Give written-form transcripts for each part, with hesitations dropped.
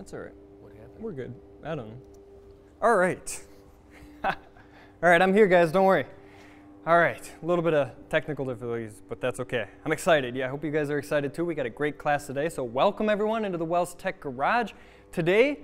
That's all right. What happened? We're good. I don't know. All right. All right, I'm here, guys. Don't worry. All right, a little bit of technical difficulties, but that's okay. I'm excited. Yeah, I hope you guys are excited too. We got a great class today, so welcome everyone into the Wells Tech Garage. Today,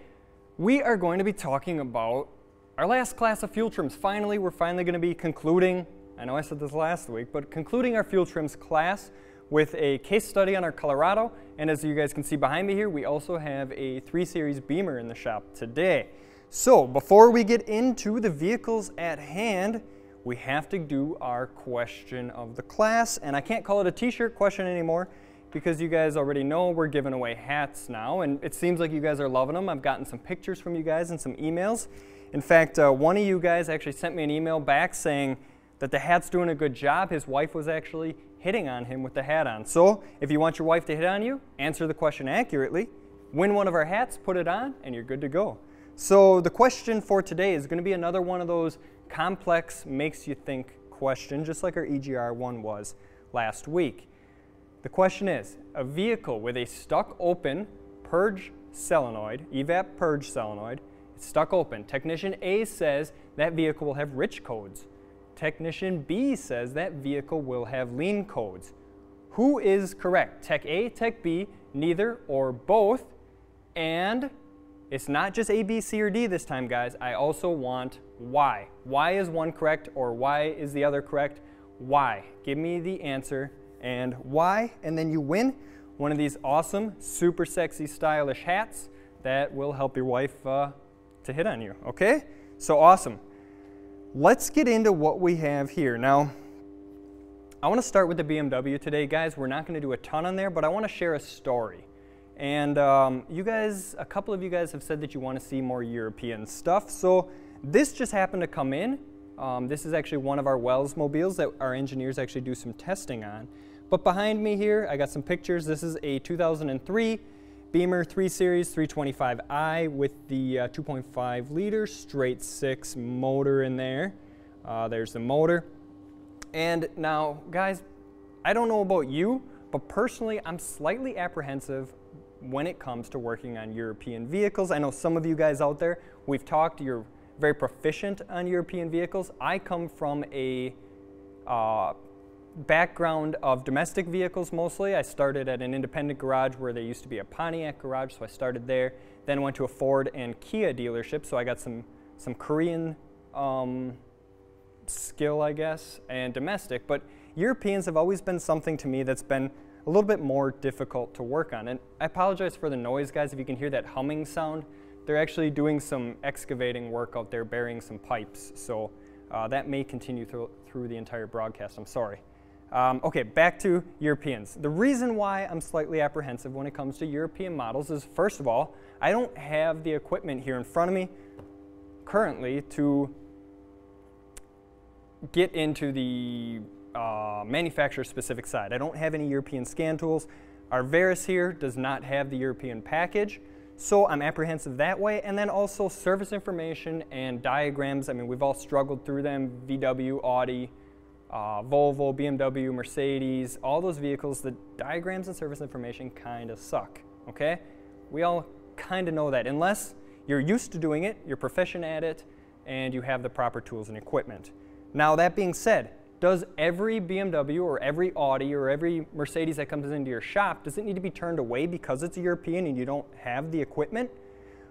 we are going to be talking about our last class of fuel trims. Finally, we're finally going to be concluding, I know I said this last week, but concluding our fuel trims class with a case study on our Colorado. And as you guys can see behind me here, we also have a 3 Series Beemer in the shop today. So before we get into the vehicles at hand, we have to do our question of the class, and I can't call it a t-shirt question anymore because you guys already know we're giving away hats now, and it seems like you guys are loving them. I've gotten some pictures from you guys and some emails. In fact, one of you guys actually sent me an email back saying that the hat's doing a good job. His wife was actually hitting on him with the hat on. So if you want your wife to hit on you, answer the question accurately, win one of our hats, put it on, and you're good to go. So the question for today is going to be another one of those complex makes you think question, just like our EGR1 was last week. The question is, a vehicle with a stuck open purge solenoid, EVAP purge solenoid, it's stuck open. Technician A says that vehicle will have rich codes. Technician B says that vehicle will have lean codes. Who is correct? Tech A, Tech B, neither, or both? And it's not just A, B, C, or D this time, guys. I also want why. Why is one correct or why is the other correct? Why? Give me the answer and why, and then you win one of these awesome, super sexy, stylish hats that will help your wife to hit on you, okay? So awesome. Let's get into what we have here. Now, I want to start with the BMW today, guys. We're not going to do a ton on there, but I want to share a story. And you guys, a couple of you guys have said that you want to see more European stuff. So this just happened to come in. This is actually one of our Wells mobiles that our engineers actually do some testing on. But behind me here, I got some pictures. This is a 2003 Beemer 3 Series 325i with the 2.5 liter straight six motor in there. There's the motor. And now, guys, I don't know about you, but personally, I'm slightly apprehensive when it comes to working on European vehicles. I know some of you guys out there, we've talked, you're very proficient on European vehicles. I come from a background of domestic vehicles mostly. I started at an independent garage where there used to be a Pontiac garage, so I started there, then went to a Ford and Kia dealership, so I got some Korean skill, I guess, and domestic. But Europeans have always been something to me that's been a little bit more difficult to work on. And I apologize for the noise, guys, if you can hear that humming sound. They're actually doing some excavating work out there, burying some pipes. So that may continue through the entire broadcast, I'm sorry. Okay, back to Europeans. The reason why I'm slightly apprehensive when it comes to European models is, first of all, I don't have the equipment here in front of me currently to get into the manufacturer-specific side. I don't have any European scan tools. Our Veris here does not have the European package, so I'm apprehensive that way. And then also service information and diagrams. I mean, we've all struggled through them. VW, Audi, Volvo, BMW, Mercedes, all those vehicles, the diagrams and service information kind of suck, okay? We all kind of know that. Unless you're used to doing it, you're proficient at it, and you have the proper tools and equipment. Now, that being said, does every BMW or every Audi or every Mercedes that comes into your shop, does it need to be turned away because it's European and you don't have the equipment?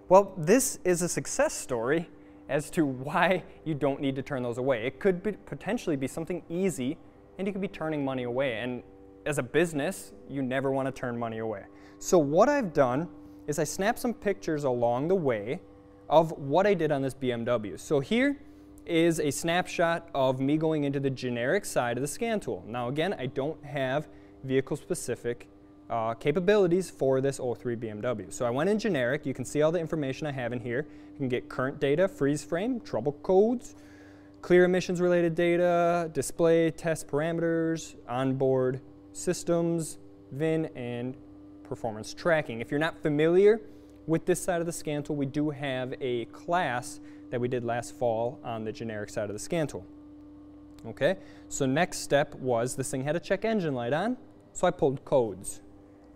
Well, this is a success story as to why you don't need to turn those away. It could potentially be something easy, and you could be turning money away. And as a business, you never want to turn money away. So what I've done is I snapped some pictures along the way of what I did on this BMW. So here is a snapshot of me going into the generic side of the scan tool. Now again, I don't have vehicle-specific capabilities for this 03 BMW. So I went in generic. You can see all the information I have in here. You can get current data, freeze frame, trouble codes, clear emissions-related data, display, test parameters, onboard systems, VIN, and performance tracking. If you're not familiar with this side of the scan tool, we do have a class that we did last fall on the generic side of the scan tool. Okay, so next step was this thing had a check engine light on, so I pulled codes.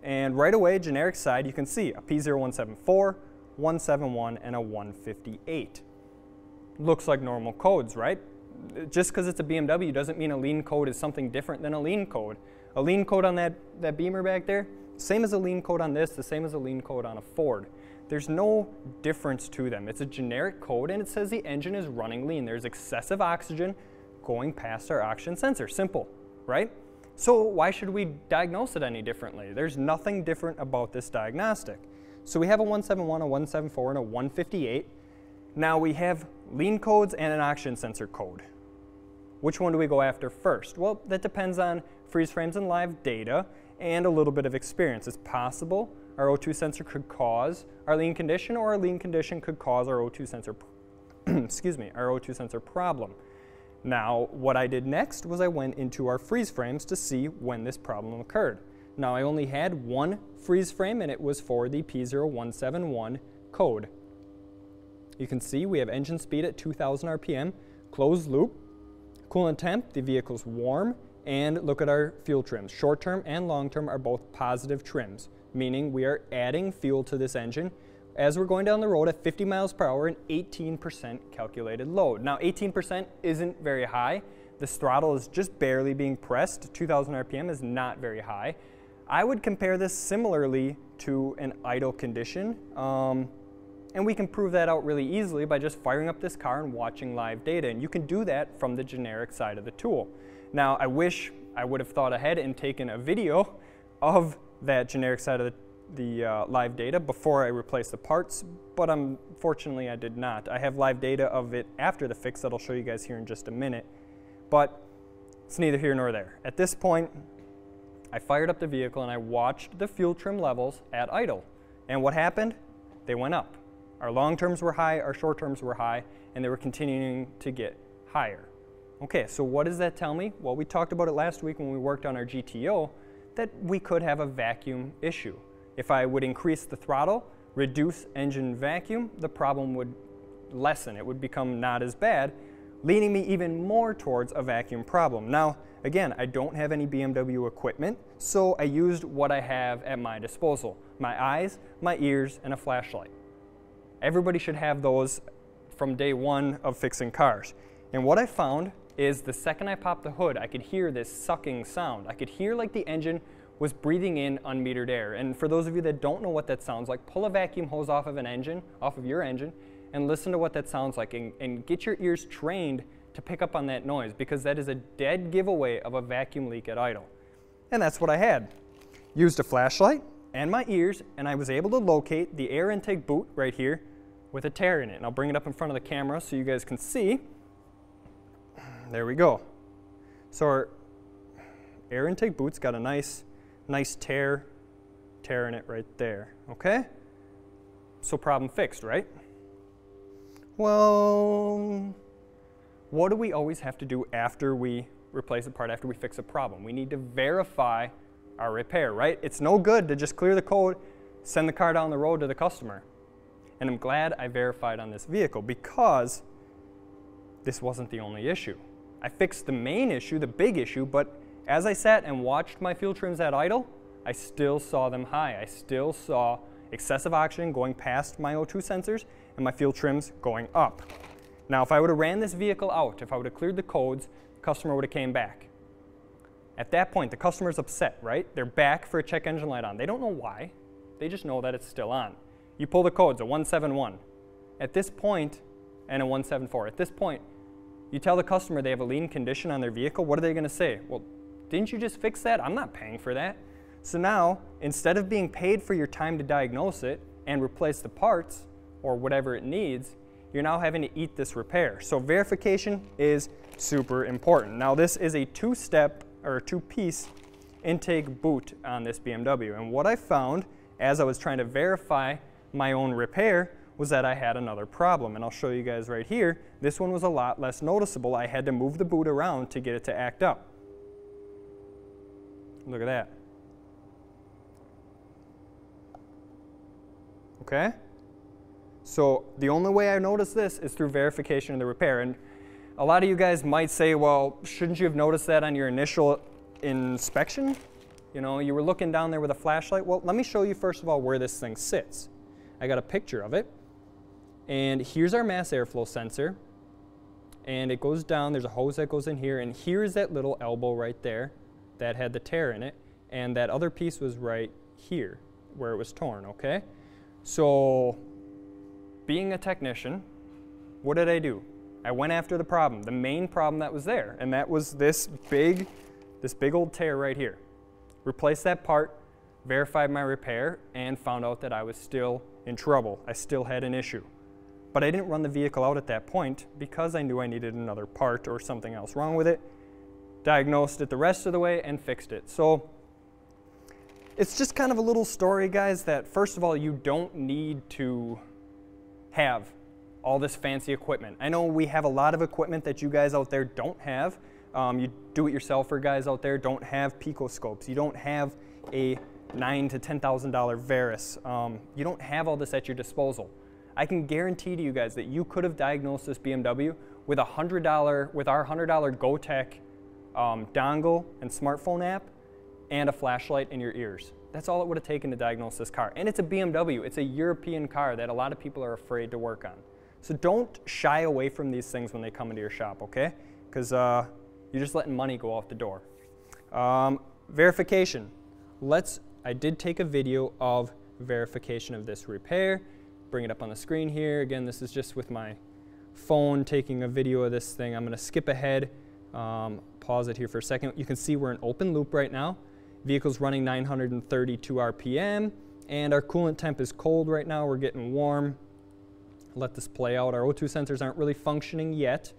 And right away, generic side, you can see a P0174, 171 and a 158. Looks like normal codes, right? Just because it's a BMW doesn't mean a lean code is something different than a lean code. A lean code on that Beemer back there, same as a lean code on this, the same as a lean code on a Ford. There's no difference to them. It's a generic code and it says the engine is running lean. There's excessive oxygen going past our oxygen sensor. Simple, right? So why should we diagnose it any differently? There's nothing different about this diagnostic. So we have a 171, a 174, and a 158. Now we have lean codes and an oxygen sensor code. Which one do we go after first? Well, that depends on freeze frames and live data and a little bit of experience. It's possible our O2 sensor could cause our lean condition, or our lean condition could cause our O2 sensor excuse me, our O2 sensor problem. Now, what I did next was I went into our freeze frames to see when this problem occurred. Now, I only had one freeze frame and it was for the P0171 code. You can see we have engine speed at 2,000 RPM, closed loop, coolant temp, the vehicle's warm, and look at our fuel trims. Short term and long term are both positive trims, meaning we are adding fuel to this engine as we're going down the road at 50 miles per hour and 18% calculated load. Now 18% isn't very high. This throttle is just barely being pressed. 2,000 RPM is not very high. I would compare this similarly to an idle condition. And we can prove that out really easily by just firing up this car and watching live data. And you can do that from the generic side of the tool. Now, I wish I would have thought ahead and taken a video of that generic side of the live data before I replaced the parts, but unfortunately I did not. I have live data of it after the fix that I'll show you guys here in just a minute, but it's neither here nor there. At this point, I fired up the vehicle and I watched the fuel trim levels at idle. And what happened? They went up. Our long terms were high, our short terms were high, and they were continuing to get higher. Okay, so what does that tell me? Well, we talked about it last week when we worked on our GTO, that we could have a vacuum issue. If I would increase the throttle, reduce engine vacuum, the problem would lessen. It would become not as bad, leaning me even more towards a vacuum problem. Now, again, I don't have any BMW equipment, so I used what I have at my disposal. My eyes, my ears, and a flashlight. Everybody should have those from day one of fixing cars. And what I found is the second I popped the hood, I could hear this sucking sound. I could hear like the engine was breathing in unmetered air. And for those of you that don't know what that sounds like, pull a vacuum hose off of an engine, off of your engine, and listen to what that sounds like, and get your ears trained to pick up on that noise, because that is a dead giveaway of a vacuum leak at idle. And that's what I had. Used a flashlight and my ears, and I was able to locate the air intake boot right here with a tear in it. And I'll bring it up in front of the camera so you guys can see. There we go. So our air intake boot's got a nice tear in it right there, okay? So problem fixed, right? Well, what do we always have to do after we replace a part, after we fix a problem? We need to verify our repair, right? It's no good to just clear the code, send the car down the road to the customer. And I'm glad I verified on this vehicle, because this wasn't the only issue. I fixed the main issue, the big issue, but as I sat and watched my fuel trims at idle, I still saw them high. I still saw excessive oxygen going past my O2 sensors and my fuel trims going up. Now, if I would have ran this vehicle out, if I would have cleared the codes, the customer would have came back. At that point, the customer's upset, right? They're back for a check engine light on. They don't know why. They just know that it's still on. You pull the codes, a 171. At this point, and a 174. At this point, you tell the customer they have a lean condition on their vehicle, what are they going to say? Well, didn't you just fix that? I'm not paying for that. So now, instead of being paid for your time to diagnose it and replace the parts or whatever it needs, you're now having to eat this repair. So verification is super important. Now this is a two-step or two-piece intake boot on this BMW. And what I found as I was trying to verify my own repair was that I had another problem, and I'll show you guys right here. This one was a lot less noticeable. I had to move the boot around to get it to act up. Look at that. Okay? So the only way I noticed this is through verification of the repair. And a lot of you guys might say, well, shouldn't you have noticed that on your initial inspection? You know, you were looking down there with a flashlight. Well, let me show you first of all where this thing sits. I got a picture of it. And here's our mass airflow sensor. And it goes down, there's a hose that goes in here, and here is that little elbow right there that had the tear in it, and that other piece was right here where it was torn, okay? So, being a technician, what did I do? I went after the problem, the main problem that was there, and that was this big old tear right here. Replaced that part, verified my repair, and found out that I was still in trouble. I still had an issue. But I didn't run the vehicle out at that point because I knew I needed another part or something else wrong with it. Diagnosed it the rest of the way and fixed it. So it's just kind of a little story, guys, that first of all, you don't need to have all this fancy equipment. I know we have a lot of equipment that you guys out there don't have. You do-it-yourselfer guys out there don't have picoscopes. You don't have a $9,000 to $10,000 Veris. You don't have all this at your disposal. I can guarantee to you guys that you could have diagnosed this BMW with our $100 GoTech dongle and smartphone app and a flashlight in your ears. That's all it would have taken to diagnose this car. And it's a BMW. It's a European car that a lot of people are afraid to work on. So don't shy away from these things when they come into your shop, okay? Because you're just letting money go out the door. Verification. I did take a video of verification of this repair. Bring it up on the screen here. Again, this is just with my phone taking a video of this thing. I'm going to skip ahead, pause it here for a second. You can see we're in open loop right now. Vehicle's running 932 RPM, and our coolant temp is cold right now. We're getting warm. Let this play out. Our O2 sensors aren't really functioning yet.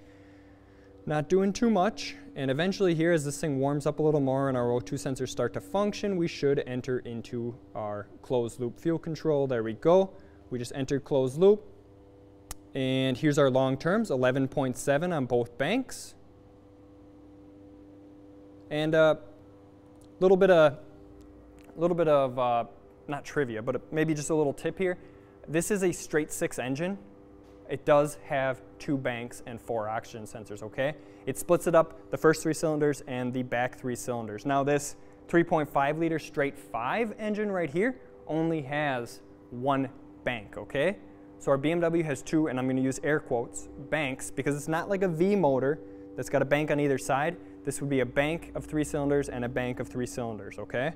Not doing too much, and eventually here, as this thing warms up a little more and our O2 sensors start to function, we should enter into our closed loop fuel control. There we go. We just entered closed loop, and here's our long terms, 11.7 on both banks. And a little bit of not trivia, but maybe just a little tip here. This is a straight six engine. It does have two banks and four oxygen sensors, okay? It splits it up, the first three cylinders and the back three cylinders. Now this 3.5 liter straight five engine right here only has one bank, okay? So our BMW has two, and I'm going to use air quotes, banks, because it's not like a V motor that's got a bank on either side. This would be a bank of three cylinders and a bank of three cylinders, okay?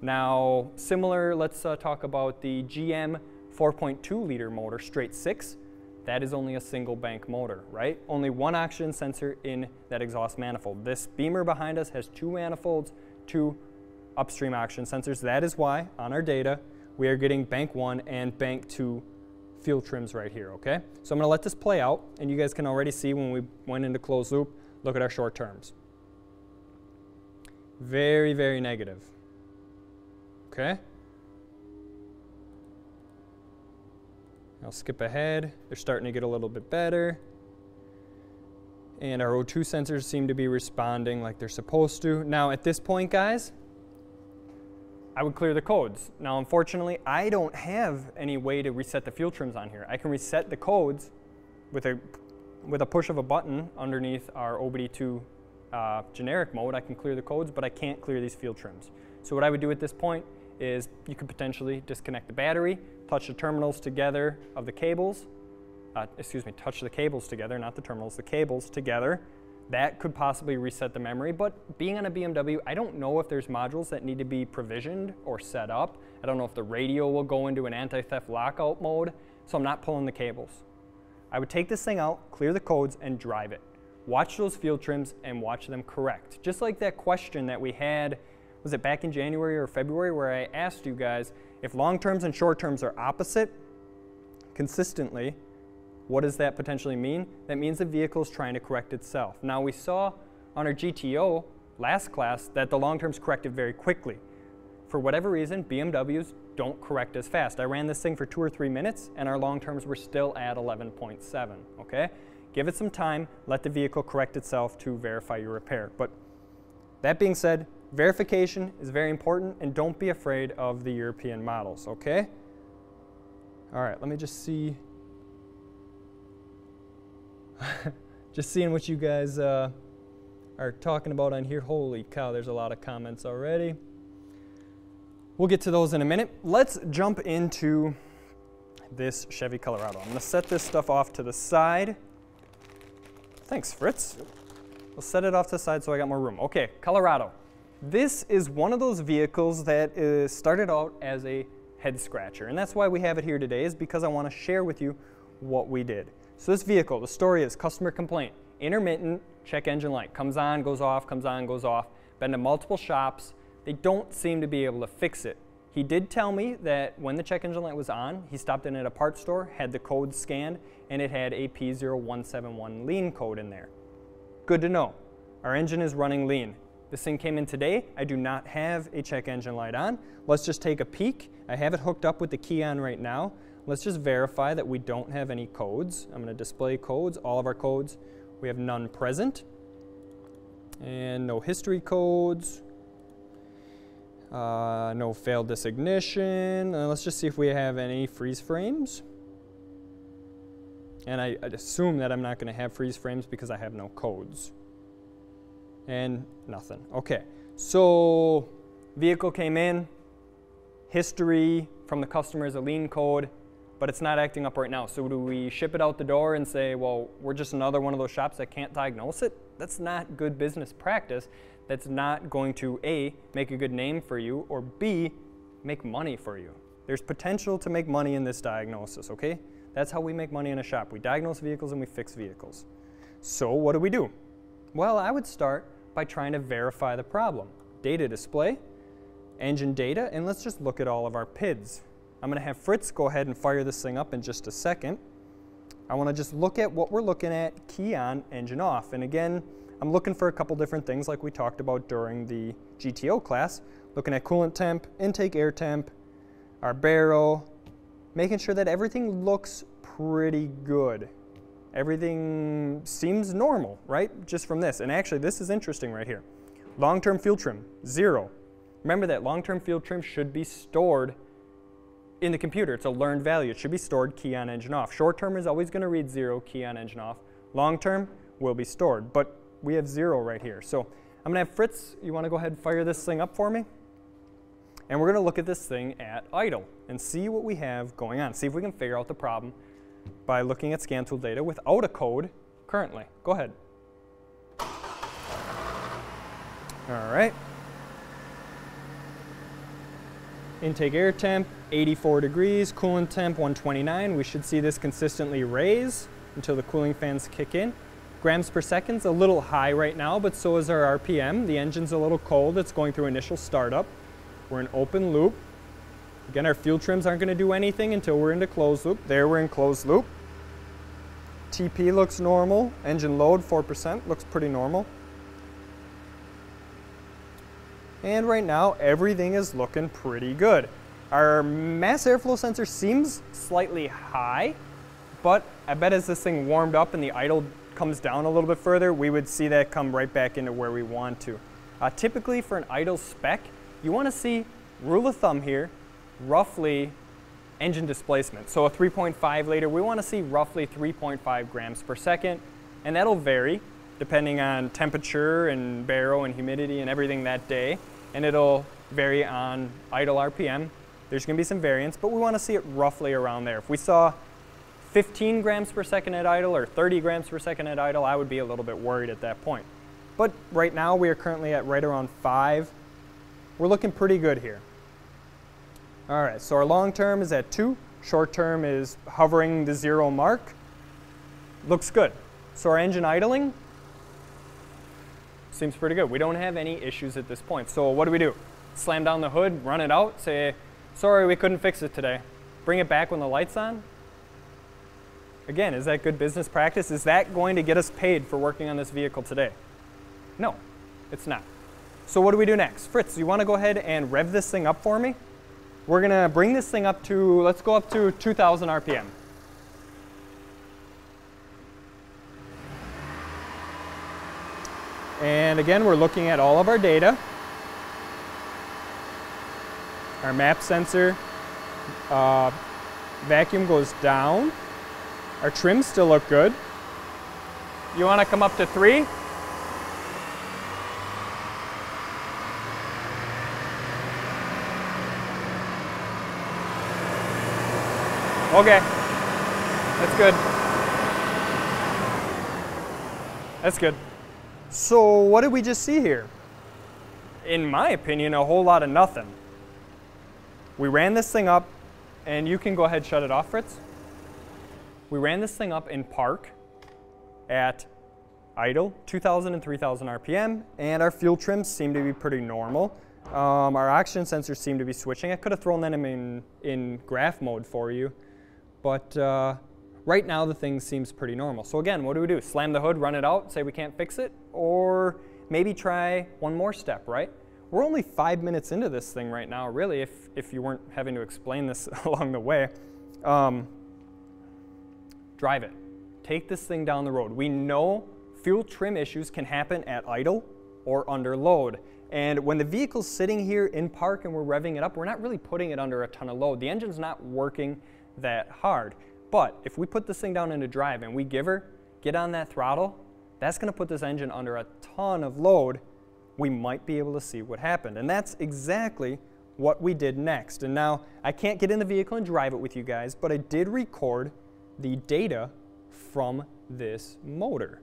Now, similar, let's talk about the GM 4.2 liter motor, straight six. That is only a single bank motor, right? Only one oxygen sensor in that exhaust manifold. This Beemer behind us has two manifolds, two upstream oxygen sensors. That is why, on our data, we are getting bank one and bank two fuel trims right here, okay? So I'm gonna let this play out, and you guys can already see when we went into closed loop, look at our short terms. Very, very negative, okay? I'll skip ahead. They're starting to get a little bit better. And our O2 sensors seem to be responding like they're supposed to. Now at this point, guys, I would clear the codes. Now, unfortunately, I don't have any way to reset the fuel trims on here. I can reset the codes with a push of a button underneath our OBD2 generic mode. I can clear the codes, but I can't clear these fuel trims. So what I would do at this point is you could potentially disconnect the battery, touch the terminals together of the cables, touch the cables together, not the terminals, the cables together. That could possibly reset the memory, but being on a BMW, I don't know if there's modules that need to be provisioned or set up. I don't know if the radio will go into an anti-theft lockout mode, so I'm not pulling the cables. I would take this thing out, clear the codes, and drive it. Watch those fuel trims and watch them correct. Just like that question that we had, was it back in January or February, where I asked you guys, if long terms and short terms are opposite consistently, what does that potentially mean? That means the vehicle's trying to correct itself. Now we saw on our GTO last class that the long terms corrected very quickly. For whatever reason, BMWs don't correct as fast. I ran this thing for 2 or 3 minutes and our long terms were still at 11.7, okay? Give it some time, let the vehicle correct itself to verify your repair. But that being said, verification is very important, and don't be afraid of the European models, okay? All right, let me just see. Just seeing what you guys are talking about on here. Holy cow, there's a lot of comments already. We'll get to those in a minute. Let's jump into this Chevy Colorado. I'm going to set this stuff off to the side. Thanks, Fritz. Yep. We'll set it off to the side so I got more room. Okay, Colorado. This is one of those vehicles that started out as a head scratcher, and that's why we have it here today, is because I want to share with you what we did. So this vehicle, the story is customer complaint, intermittent check engine light, comes on, goes off, comes on, goes off. Been to multiple shops, they don't seem to be able to fix it. He did tell me that when the check engine light was on, he stopped in at a parts store, had the code scanned, and it had a P0171 lean code in there. Good to know. Our engine is running lean. This thing came in today. I do not have a check engine light on. Let's just take a peek. I have it hooked up with the key on right now. Let's just verify that we don't have any codes. I'm going to display codes, all of our codes. We have none present. And no history codes. No failed disignition. Let's just see if we have any freeze frames. And I assume that I'm not going to have freeze frames because I have no codes. And nothing. Okay, so vehicle came in, history from the customer is a lean code, but it's not acting up right now. So do we ship it out the door and say, well, we're just another one of those shops that can't diagnose it? That's not good business practice. That's not going to A, make a good name for you, or B, make money for you. There's potential to make money in this diagnosis, okay? That's how we make money in a shop. We diagnose vehicles and we fix vehicles. So what do we do? Well, I would start by trying to verify the problem. Data display, engine data, and let's just look at all of our PIDs. I'm going to have Fritz go ahead and fire this thing up in just a second. I want to just look at what we're looking at, key on, engine off. And again, I'm looking for a couple different things like we talked about during the GTO class. Looking at coolant temp, intake air temp, our barrel, making sure that everything looks pretty good. Everything seems normal, right? Just from this. And actually, this is interesting right here. Long-term fuel trim, 0. Remember that long-term fuel trim should be stored in the computer. It's a learned value. It should be stored key on, engine off. Short-term is always going to read 0, key on, engine off. Long-term will be stored, but we have 0 right here. So I'm going to have Fritz, you want to go ahead and fire this thing up for me? And we're going to look at this thing at idle and see what we have going on. See if we can figure out the problem by looking at scan tool data without a code currently. Go ahead. All right. Intake air temp, 84 degrees. Coolant temp, 129. We should see this consistently raise until the cooling fans kick in. Grams per second's a little high right now, but so is our RPM. The engine's a little cold. It's going through initial startup. We're in open loop. Again, our fuel trims aren't going to do anything until we're into closed loop. There, we're in closed loop. TP looks normal. Engine load, 4%, looks pretty normal. And right now, everything is looking pretty good. Our mass airflow sensor seems slightly high, but I bet as this thing warmed up and the idle comes down a little bit further, we would see that come right back into where we want to. Typically, for an idle spec, you want to see, rule of thumb here, roughly engine displacement. So a 3.5 liter, we want to see roughly 3.5 grams per second, and that'll vary depending on temperature and barrel and humidity and everything that day, and it'll vary on idle RPM. There's going to be some variance, but we want to see it roughly around there. If we saw 15 grams per second at idle or 30 grams per second at idle, I would be a little bit worried at that point. But right now we are currently at right around 5. We're looking pretty good here. All right, so our long term is at 2, short term is hovering the 0 mark. Looks good. So our engine idling seems pretty good. We don't have any issues at this point. So what do we do? Slam down the hood, run it out, say, sorry, we couldn't fix it today. Bring it back when the light's on. Again, is that good business practice? Is that going to get us paid for working on this vehicle today? No, it's not. So what do we do next? Fritz, you want to go ahead and rev this thing up for me? We're going to bring this thing up to, let's go up to 2,000 RPM. And again, we're looking at all of our data. Our map sensor, vacuum goes down. Our trims still look good. You want to come up to 3? Okay. That's good. That's good. So what did we just see here? In my opinion, a whole lot of nothing. We ran this thing up, and you can go ahead and shut it off, Fritz. We ran this thing up in park at idle, 2,000 and 3,000 RPM, and our fuel trims seem to be pretty normal. Our oxygen sensors seem to be switching. I could have thrown them in graph mode for you, but right now the thing seems pretty normal. So again, what do? Slam the hood, run it out, say we can't fix it, or maybe try one more step, right? We're only 5 minutes into this thing right now, really, if you weren't having to explain this along the way. Drive it. Take this thing down the road. We know fuel trim issues can happen at idle or under load. And when the vehicle's sitting here in park and we're revving it up, we're not really putting it under a ton of load. The engine's not working that hard. But if we put this thing down into drive and we give her, get on that throttle, that's gonna put this engine under a ton of load. We might be able to see what happened. And that's exactly what we did next. And now, I can't get in the vehicle and drive it with you guys, but I did record the data from this motor.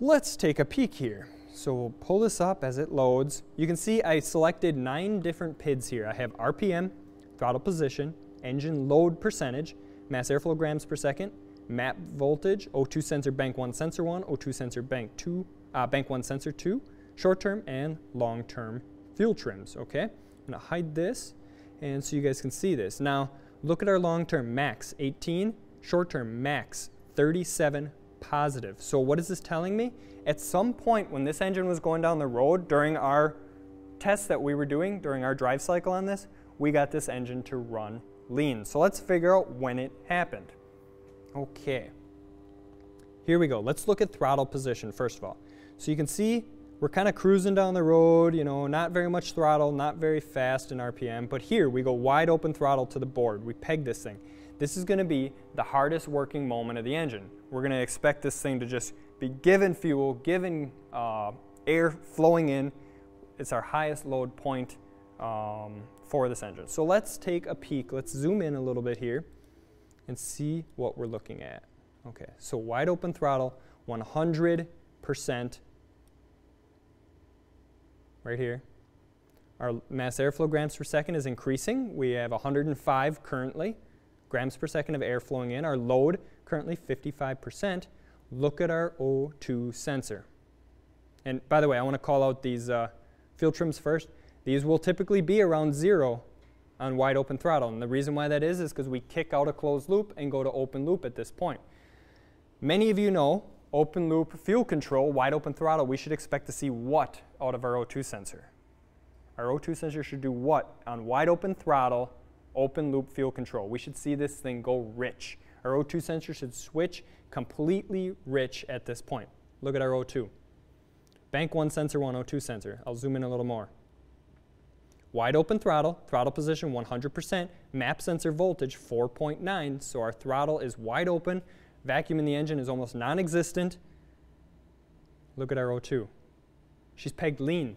Let's take a peek here. So we'll pull this up as it loads. You can see I selected 9 different PIDs here. I have RPM, throttle position, engine load percentage, mass airflow grams per second, map voltage, O2 sensor bank 1 sensor 1, O2 sensor bank 2, bank 1 sensor 2, short-term and long-term fuel trims, okay? I'm gonna hide this, and so you guys can see this. Now, look at our long-term max, 18, short-term max, 37 positive. So what is this telling me? At some point when this engine was going down the road during our tests that we were doing, during our drive cycle on this, we got this engine to run lean. So let's figure out when it happened. Okay, here we go. Let's look at throttle position first of all. So you can see we're kind of cruising down the road, you know, not very much throttle, not very fast in RPM, but here we go wide open throttle to the board. We peg this thing. This is going to be the hardest working moment of the engine. We're going to expect this thing to just be given fuel, given air flowing in. It's our highest load point for this engine. So let's take a peek. Let's zoom in a little bit here and see what we're looking at. Okay, so wide open throttle, 100% right here. Our mass airflow grams per second is increasing. We have 105 currently. Grams per second of air flowing in. Our load currently 55%. Look at our O2 sensor. And by the way, I want to call out these fuel trims first. These will typically be around 0 on wide open throttle. And the reason why that is because we kick out a closed loop and go to open loop at this point. Many of you know open loop fuel control, wide open throttle, we should expect to see what out of our O2 sensor? Our O2 sensor should do what on wide open throttle, open loop fuel control? We should see this thing go rich. Our O2 sensor should switch completely rich at this point. Look at our O2. Bank 1 sensor 1, O2 sensor. I'll zoom in a little more. Wide open throttle, throttle position 100%, map sensor voltage 4.9, so our throttle is wide open, vacuum in the engine is almost non-existent. Look at our O2. She's pegged lean.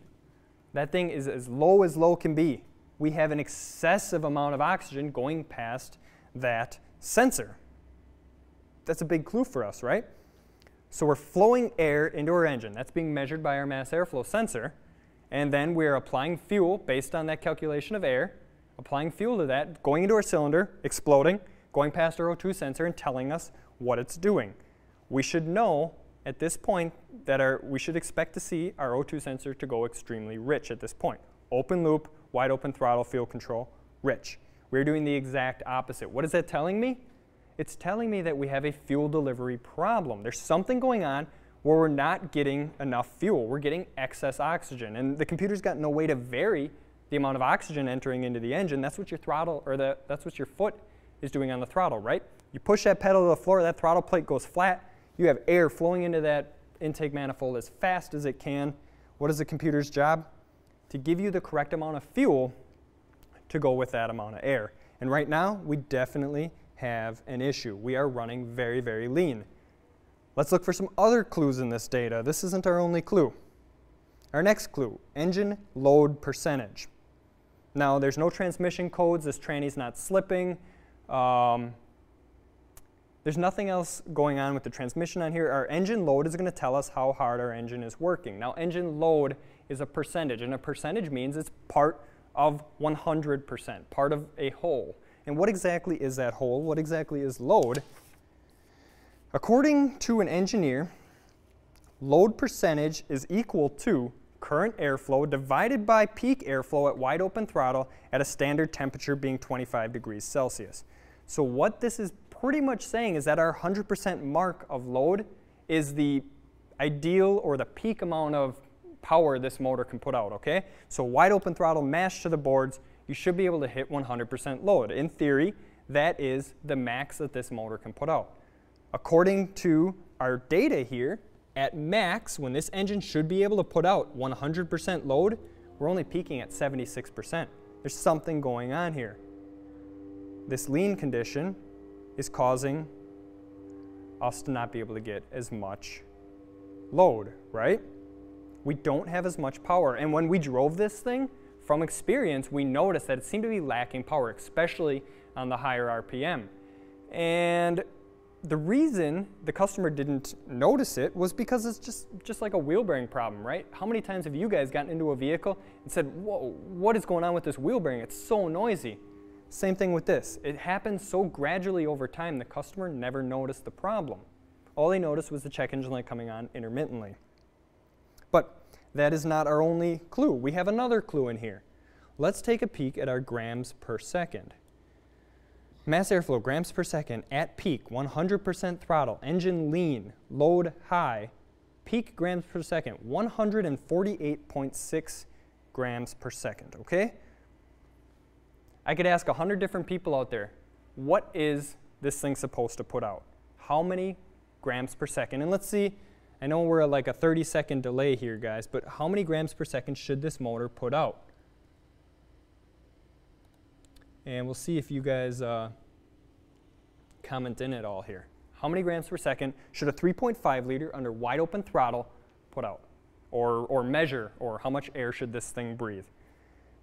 That thing is as low can be. We have an excessive amount of oxygen going past that sensor. That's a big clue for us, right? So we're flowing air into our engine. That's being measured by our mass airflow sensor. And then we're applying fuel based on that calculation of air, applying fuel to that, going into our cylinder, exploding, going past our O2 sensor and telling us what it's doing. We should know at this point that we should expect to see our O2 sensor to go extremely rich at this point. Open loop, wide open throttle, fuel control, rich. We're doing the exact opposite. What is that telling me? It's telling me that we have a fuel delivery problem. There's something going on where we're not getting enough fuel. We're getting excess oxygen. And the computer's got no way to vary the amount of oxygen entering into the engine. That's what your throttle, or that's what your foot is doing on the throttle, right? You push that pedal to the floor, that throttle plate goes flat. You have air flowing into that intake manifold as fast as it can. What is the computer's job? To give you the correct amount of fuel to go with that amount of air. And right now, we definitely have an issue. We are running very, very lean. Let's look for some other clues in this data. This isn't our only clue. Our next clue, engine load percentage. Now there's no transmission codes, this tranny's not slipping. There's nothing else going on with the transmission on here. Our engine load is going to tell us how hard our engine is working. Now engine load is a percentage, and a percentage means it's part of 100%, part of a whole. And what exactly is that whole? What exactly is load? According to an engineer, load percentage is equal to current airflow divided by peak airflow at wide open throttle at a standard temperature being 25 degrees Celsius. So what this is pretty much saying is that our 100% mark of load is the ideal or the peak amount of power this motor can put out, okay? So wide open throttle, mash to the boards, you should be able to hit 100% load. In theory, that is the max that this motor can put out. According to our data here, at max, when this engine should be able to put out 100% load, we're only peaking at 76%. There's something going on here. This lean condition is causing us to not be able to get as much load, right? We don't have as much power. And when we drove this thing, from experience, we noticed that it seemed to be lacking power, especially on the higher RPM. And the reason the customer didn't notice it was because it's just like a wheel bearing problem, right? How many times have you guys gotten into a vehicle and said, whoa, what is going on with this wheel bearing? It's so noisy. Same thing with this. It happens so gradually over time, the customer never noticed the problem. All they noticed was the check engine light coming on intermittently. But that is not our only clue. We have another clue in here. Let's take a peek at our grams per second. Mass airflow, grams per second, at peak, 100% throttle, engine lean, load high, peak grams per second, 148.6 grams per second, okay? I could ask 100 different people out there, what is this thing supposed to put out? How many grams per second? And let's see, I know we're at like a 30-second delay here, guys, but how many grams per second should this motor put out? And we'll see if you guys comment in at all here. How many grams per second should a 3.5 liter under wide open throttle put out? Or measure, or how much air should this thing breathe?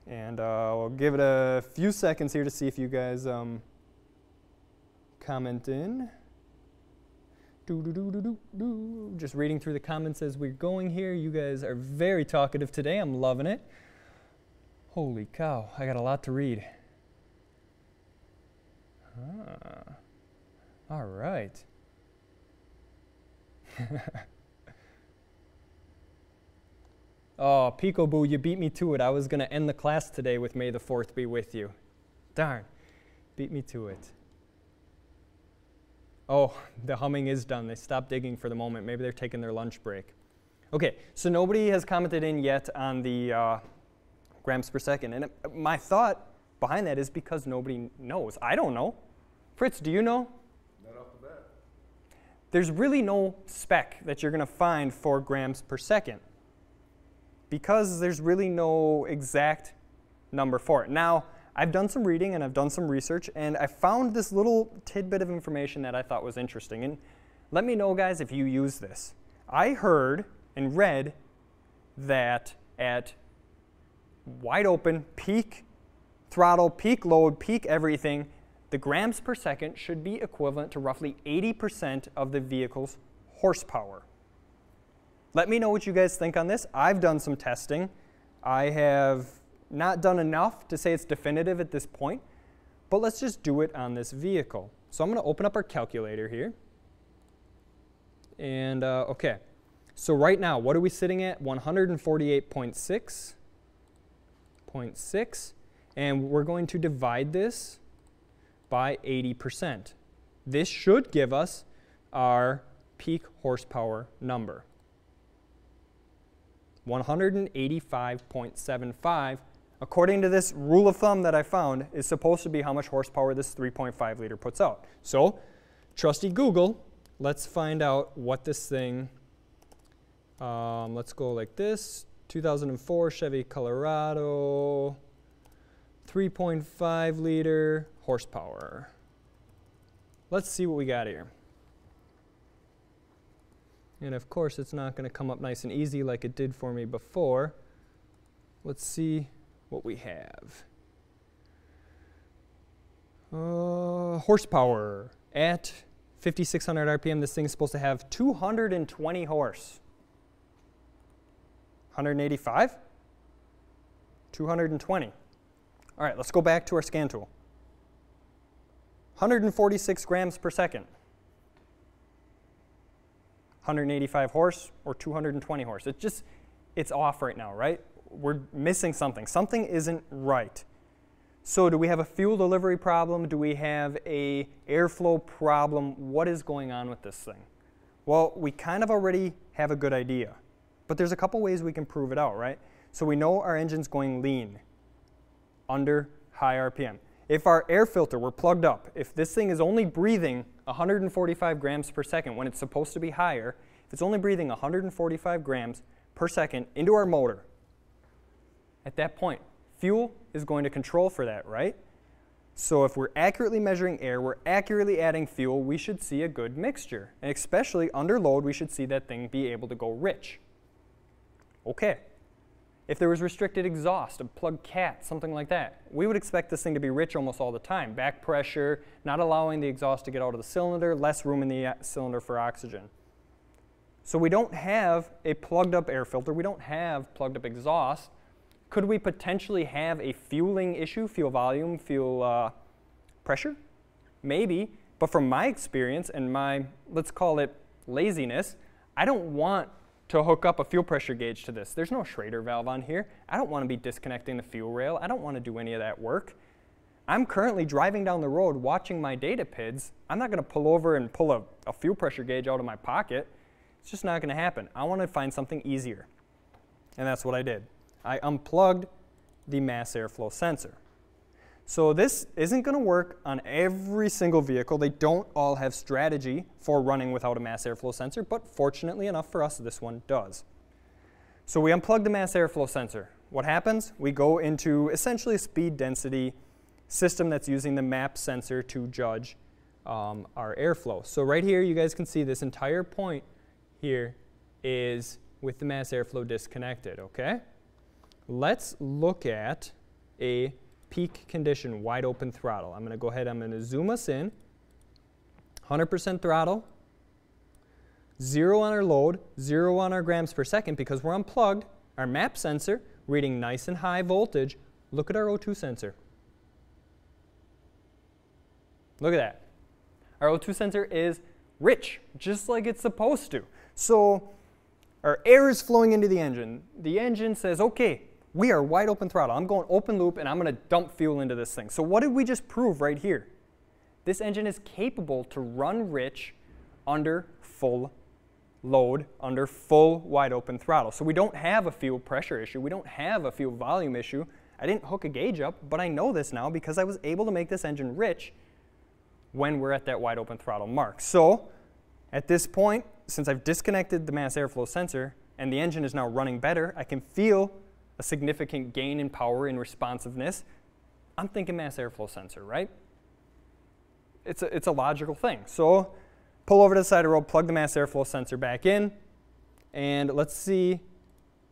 And we'll give it a few seconds here to see if you guys comment in. Just reading through the comments as we're going here. You guys are very talkative today. I'm loving it. Holy cow, I got a lot to read. Ah. All right. Oh, Pico Boo, you beat me to it. I was going to end the class today with May the 4th be with you. Darn, beat me to it. Oh, the humming is done. They stopped digging for the moment. Maybe they're taking their lunch break. Okay, so nobody has commented in yet on the grams per second. And my thought behind that is because nobody knows. I don't know. Fritz, do you know? Not off the bat. There's really no spec that you're going to find for grams per second because there's really no exact number for it. Now, I've done some reading and I've done some research, and I found this little tidbit of information that I thought was interesting. And let me know, guys, if you use this. I heard and read that at wide open, peak throttle, peak load, peak everything, the grams per second should be equivalent to roughly 80% of the vehicle's horsepower. Let me know what you guys think on this. I've done some testing. I have not done enough to say it's definitive at this point, but let's just do it on this vehicle. So I'm going to open up our calculator here. And okay, so right now, what are we sitting at? 148.6. And we're going to divide this by 80%. This should give us our peak horsepower number, 185.75. According to this rule of thumb that I found, is supposed to be how much horsepower this 3.5 liter puts out. So, trusty Google, let's find out what this thing, let's go like this, 2004 Chevy Colorado, 3.5 liter horsepower. Let's see what we got here. And of course, it's not going to come up nice and easy like it did for me before. Let's see what we have. Horsepower at 5,600 RPM. This thing's supposed to have 220 horse. 185? 220. All right, let's go back to our scan tool. 146 grams per second. 185 horse or 220 horse. It's just, it's off right now, right? We're missing something. Something isn't right. So do we have a fuel delivery problem? Do we have a airflow problem? What is going on with this thing? Well, we kind of already have a good idea, but there's a couple ways we can prove it out, right? So we know our engine's going lean, under high RPM. If our air filter were plugged up, if this thing is only breathing 145 grams per second when it's supposed to be higher, if it's only breathing 145 grams per second into our motor, at that point, fuel is going to control for that, right? So if we're accurately measuring air, we're accurately adding fuel, we should see a good mixture. And especially under load, we should see that thing be able to go rich. Okay. If there was restricted exhaust, a plug cat, something like that, we would expect this thing to be rich almost all the time. Back pressure, not allowing the exhaust to get out of the cylinder, less room in the cylinder for oxygen. So we don't have a plugged up air filter, we don't have plugged up exhaust. Could we potentially have a fueling issue, fuel volume, fuel pressure? Maybe, but from my experience and my, let's call it laziness, I don't want to hook up a fuel pressure gauge to this. There's no Schrader valve on here. I don't want to be disconnecting the fuel rail. I don't want to do any of that work. I'm currently driving down the road watching my data PIDs. I'm not going to pull over and pull a fuel pressure gauge out of my pocket. It's just not going to happen. I want to find something easier, and that's what I did. I unplugged the mass airflow sensor. So this isn't going to work on every single vehicle. They don't all have strategy for running without a mass airflow sensor, but fortunately enough for us, this one does. So we unplug the mass airflow sensor. What happens? We go into essentially a speed density system that's using the MAP sensor to judge our airflow. So right here, you guys can see this entire point here is with the mass airflow disconnected, okay? Let's look at a peak condition, wide open throttle. I'm going to go ahead, I'm going to zoom us in. 100% throttle, 0 on our load, 0 on our grams per second because we're unplugged. Our MAP sensor reading nice and high voltage. Look at our O2 sensor. Look at that. Our O2 sensor is rich, just like it's supposed to. So our air is flowing into the engine. The engine says, okay, we are wide open throttle. I'm going open loop and I'm going to dump fuel into this thing. So what did we just prove right here? This engine is capable to run rich under full load, under full wide open throttle. So we don't have a fuel pressure issue. We don't have a fuel volume issue. I didn't hook a gauge up, but I know this now because I was able to make this engine rich when we're at that wide open throttle mark. So at this point, since I've disconnected the mass airflow sensor and the engine is now running better, I can feel a significant gain in power and responsiveness. I'm thinking mass airflow sensor, right? It's a logical thing. So pull over to the side of the road, plug the mass airflow sensor back in, and let's see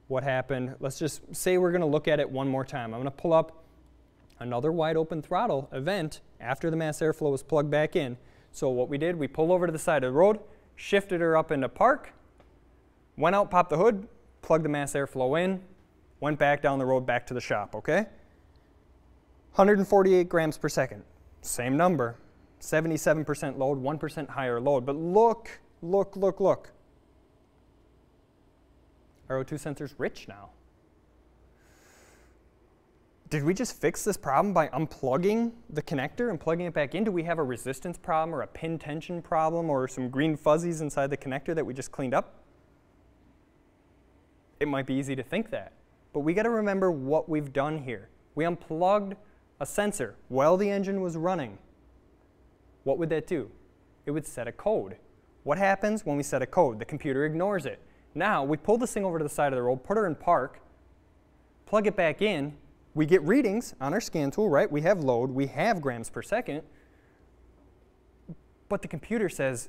what happened. Let's just say we're going to look at it one more time. I'm going to pull up another wide open throttle event after the mass airflow was plugged back in. So what we did, we pulled over to the side of the road, shifted her up into park, went out, popped the hood, plugged the mass airflow in, went back down the road, back to the shop, okay? 148 grams per second, same number, 77% load, 1% higher load. But look, look, look, look. Our O2 sensor's rich now. Did we just fix this problem by unplugging the connector and plugging it back in? Do we have a resistance problem or a pin tension problem or some green fuzzies inside the connector that we just cleaned up? It might be easy to think that. But we got to remember what we've done here. We unplugged a sensor while the engine was running. What would that do? It would set a code. What happens when we set a code? The computer ignores it. Now we pull this thing over to the side of the road, put her in park, plug it back in. We get readings on our scan tool, right? We have load, we have grams per second. But the computer says,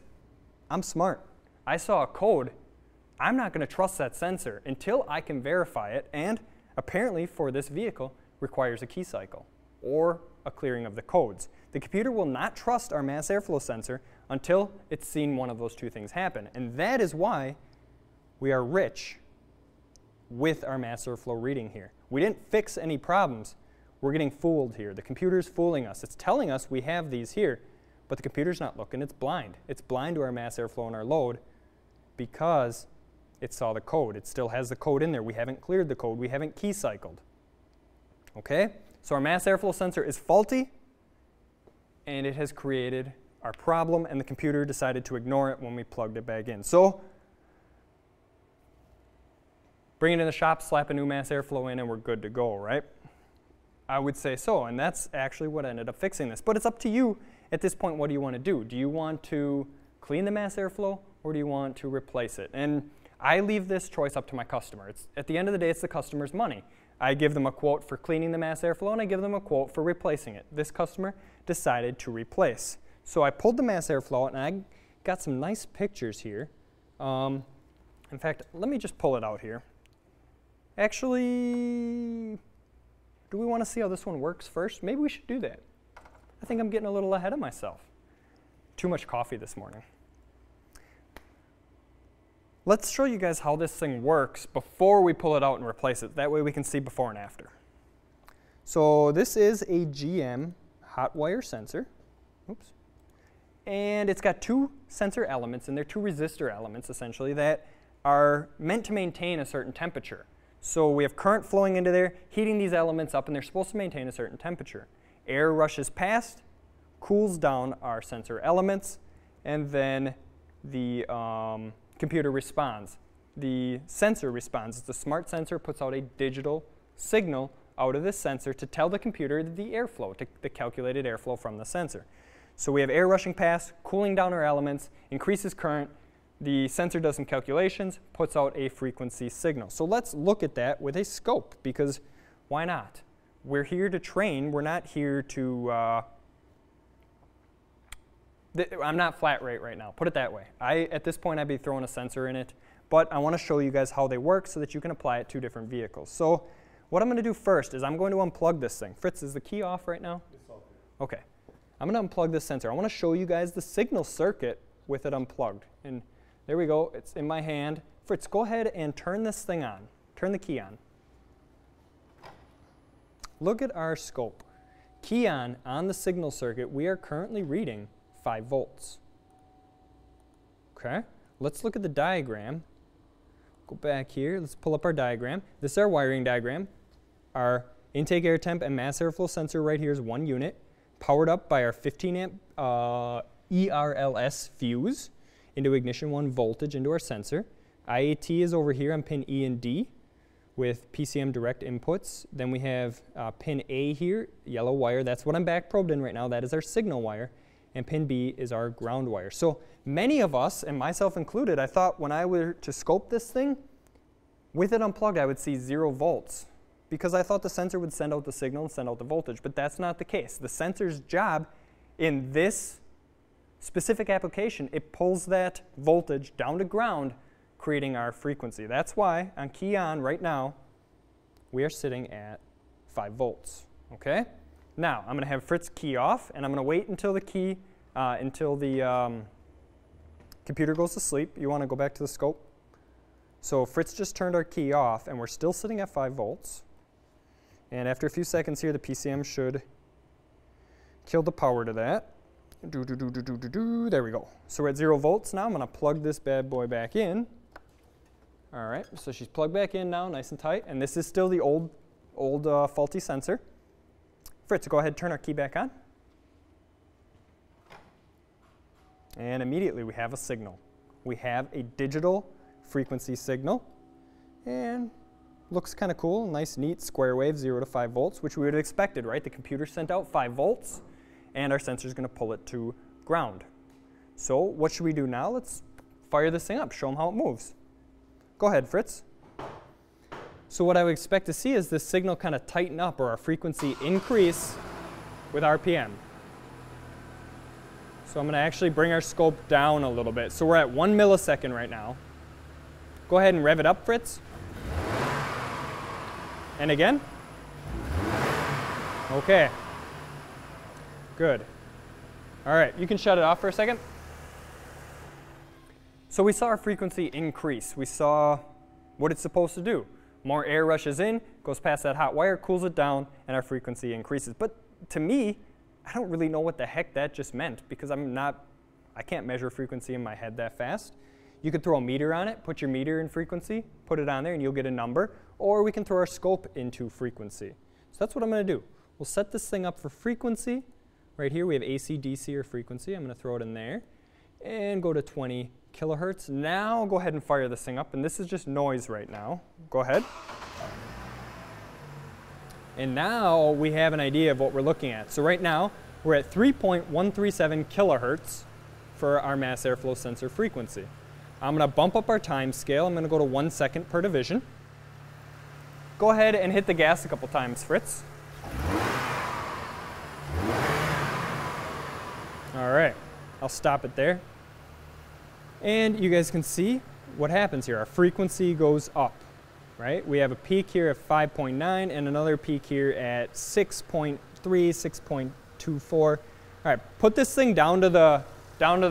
I'm smart. I saw a code. I'm not going to trust that sensor until I can verify it, and apparently for this vehicle requires a key cycle or a clearing of the codes. The computer will not trust our mass airflow sensor until it's seen one of those two things happen. And that is why we are rich with our mass airflow reading here. We didn't fix any problems. We're getting fooled here. The computer's fooling us. It's telling us we have these here, but the computer's not looking. It's blind. It's blind to our mass airflow and our load because it saw the code. It still has the code in there. We haven't cleared the code. We haven't key cycled. Okay? So our mass airflow sensor is faulty, and it has created our problem, and the computer decided to ignore it when we plugged it back in. So bring it in the shop, slap a new mass airflow in, and we're good to go, right? I would say so, and that's actually what ended up fixing this. But it's up to you at this point. What do you want to do? Do you want to clean the mass airflow, or do you want to replace it? And I leave this choice up to my customer. It's, at the end of the day, it's the customer's money. I give them a quote for cleaning the mass airflow, and I give them a quote for replacing it. This customer decided to replace. So I pulled the mass airflow, and I got some nice pictures here. In fact, let me just pull it out here. Actually, do we want to see how this one works first? Maybe we should do that. I think I'm getting a little ahead of myself. Too much coffee this morning. Let's show you guys how this thing works before we pull it out and replace it. That way we can see before and after. So this is a GM hot wire sensor. Oops. And it's got two sensor elements in there, two resistor elements essentially, that are meant to maintain a certain temperature. So we have current flowing into there, heating these elements up, and they're supposed to maintain a certain temperature. Air rushes past, cools down our sensor elements, and then the computer responds. The sensor responds. The smart sensor puts out a digital signal out of this sensor to tell the computer the airflow, the calculated airflow from the sensor. So we have air rushing past, cooling down our elements, increases current. The sensor does some calculations, puts out a frequency signal. So let's look at that with a scope, because why not? We're here to train. We're not here to, I'm not flat rate right now, put it that way. At this point, I'd be throwing a sensor in it, but I want to show you guys how they work so that you can apply it to different vehicles. So what I'm going to do first is I'm going to unplug this thing. Fritz, is the key off right now? It's off. Okay. I'm going to unplug this sensor. I want to show you guys the signal circuit with it unplugged. And there we go. It's in my hand. Fritz, go ahead and turn this thing on. Turn the key on. Look at our scope. Key on the signal circuit, we are currently reading 5 volts. Okay. Let's look at the diagram. Go back here. Let's pull up our diagram. This is our wiring diagram. Our intake air temp and mass airflow sensor right here is one unit, powered up by our 15-amp ERLS fuse into ignition 1 voltage into our sensor. IAT is over here on pin E and D with PCM direct inputs. Then we have pin A here, yellow wire. That's what I'm back probed in right now. That is our signal wire. And pin B is our ground wire. So many of us, and myself included, I thought when I were to scope this thing, with it unplugged, I would see 0 volts, because I thought the sensor would send out the signal and send out the voltage, but that's not the case. The sensor's job in this specific application, it pulls that voltage down to ground, creating our frequency. That's why on key on right now, we are sitting at 5 volts, okay? Now I'm going to have Fritz key off, and I'm going to wait until the key, computer goes to sleep. You want to go back to the scope? So Fritz just turned our key off, and we're still sitting at 5 volts. And after a few seconds here, the PCM should kill the power to that. There we go. So we're at 0 volts now. I'm going to plug this bad boy back in. All right. So she's plugged back in now, nice and tight. And this is still the old faulty sensor. Fritz, go ahead, turn our key back on. And immediately we have a signal. We have a digital frequency signal. And looks kind of cool. Nice, neat square wave, 0 to 5 volts, which we would have expected, right? The computer sent out 5 volts. And our sensor is going to pull it to ground. So what should we do now? Let's fire this thing up, show them how it moves. Go ahead, Fritz. So what I would expect to see is this signal kind of tighten up, or our frequency increase with RPM. So I'm going to actually bring our scope down a little bit. So we're at 1 millisecond right now. Go ahead and rev it up, Fritz. And again. Okay. Good. All right, you can shut it off for a second. So we saw our frequency increase. We saw what it's supposed to do. More air rushes in, goes past that hot wire, cools it down, and our frequency increases. But to me, I don't really know what the heck that just meant, because I can't measure frequency in my head that fast. You could throw a meter on it, put your meter in frequency, put it on there, and you'll get a number. Or we can throw our scope into frequency. So that's what I'm going to do. We'll set this thing up for frequency. Right here we have AC, DC, or frequency. I'm going to throw it in there and go to 20 kilohertz. Now go ahead and fire this thing up. And this is just noise right now. Go ahead. And now we have an idea of what we're looking at. So right now we're at 3.137 kilohertz for our mass airflow sensor frequency. I'm going to bump up our time scale. I'm going to go to 1 second per division. Go ahead and hit the gas a couple times, Fritz. All right, I'll stop it there. And you guys can see what happens here. Our frequency goes up, right? We have a peak here at 5.9 and another peak here at 6.3, 6.24. All right, put this thing down to the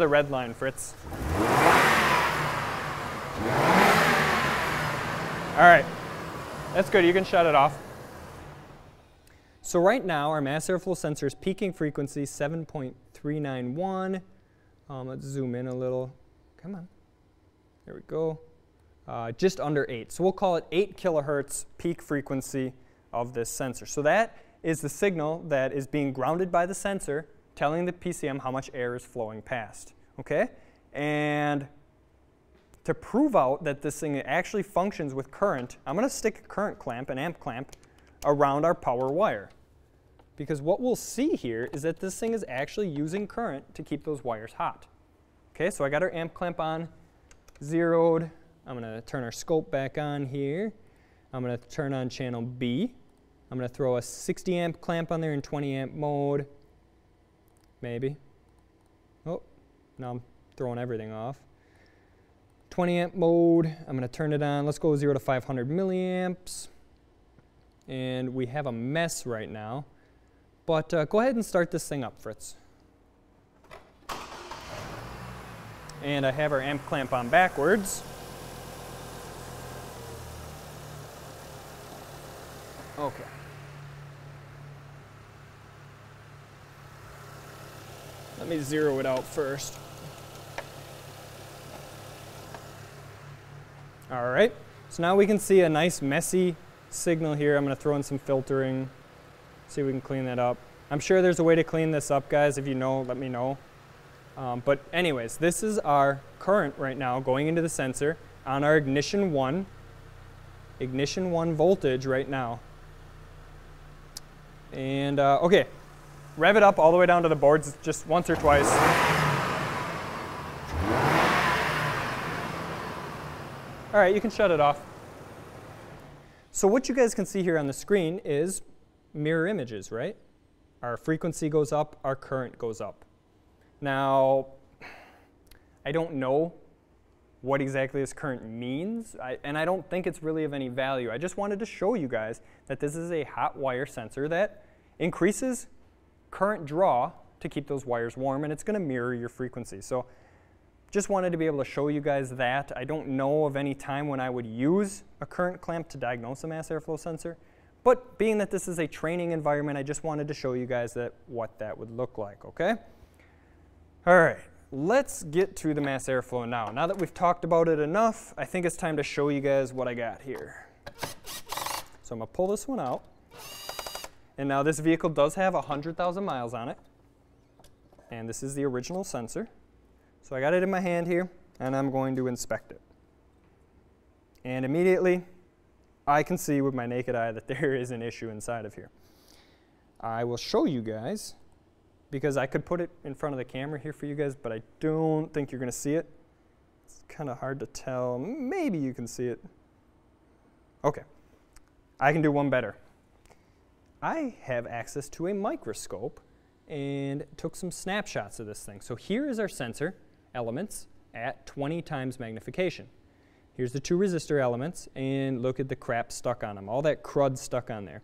red line, Fritz. All right, that's good. You can shut it off. So right now, our mass airflow sensor's peaking frequency 7.391. Let's zoom in a little. Come on. There we go. Just under 8. So we'll call it 8 kilohertz peak frequency of this sensor. So that is the signal that is being grounded by the sensor, telling the PCM how much air is flowing past. Okay? And to prove out that this thing actually functions with current, I'm going to stick a current clamp, an amp clamp, around our power wire. Because what we'll see here is that this thing is actually using current to keep those wires hot. Okay, so I got our amp clamp on, zeroed. I'm going to turn our scope back on here. I'm going to turn on channel B. I'm going to throw a 60 amp clamp on there in 20 amp mode. Maybe. Oh, now I'm throwing everything off. 20 amp mode, I'm going to turn it on. Let's go 0 to 500 milliamps. And we have a mess right now. But go ahead and start this thing up, Fritz. And I have our amp clamp on backwards. Okay. Let me zero it out first. All right, so now we can see a nice messy signal here. I'm going to throw in some filtering, see if we can clean that up. I'm sure there's a way to clean this up, guys. If you know, let me know. But anyways, this is our current right now going into the sensor on our ignition 1 voltage right now. And okay, rev it up all the way down to the boards just once or twice. All right, you can shut it off. So what you guys can see here on the screen is mirror images, right? Our frequency goes up, our current goes up. Now, I don't know what exactly this current means, and I don't think it's really of any value. I just wanted to show you guys that this is a hot wire sensor that increases current draw to keep those wires warm, and it's going to mirror your frequency. So just wanted to be able to show you guys that. I don't know of any time when I would use a current clamp to diagnose a mass airflow sensor, but being that this is a training environment, I just wanted to show you guys that what that would look like, okay? All right, let's get to the mass airflow now. Now that we've talked about it enough, I think it's time to show you guys what I got here. So I'm gonna pull this one out. And now this vehicle does have 100,000 miles on it. And this is the original sensor. So I got it in my hand here, and I'm going to inspect it. And immediately, I can see with my naked eye that there is an issue inside of here. I will show you guys, because I could put it in front of the camera here for you guys, but I don't think you're going to see it. It's kind of hard to tell. Maybe you can see it. Okay. I can do one better. I have access to a microscope and took some snapshots of this thing. So here is our sensor elements at 20 times magnification. Here's the two resistor elements, and look at the crap stuck on them, all that crud stuck on there.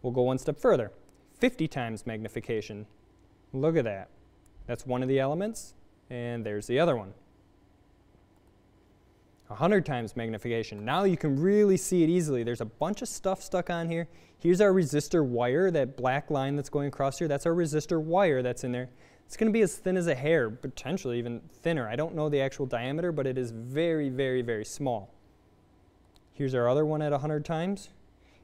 We'll go one step further, 50 times magnification. Look at that. That's one of the elements, and there's the other one. 100 times magnification. Now you can really see it easily. There's a bunch of stuff stuck on here. Here's our resistor wire, that black line that's going across here. That's our resistor wire that's in there. It's going to be as thin as a hair, potentially even thinner. I don't know the actual diameter, but it is very, very, very small. Here's our other one at 100 times.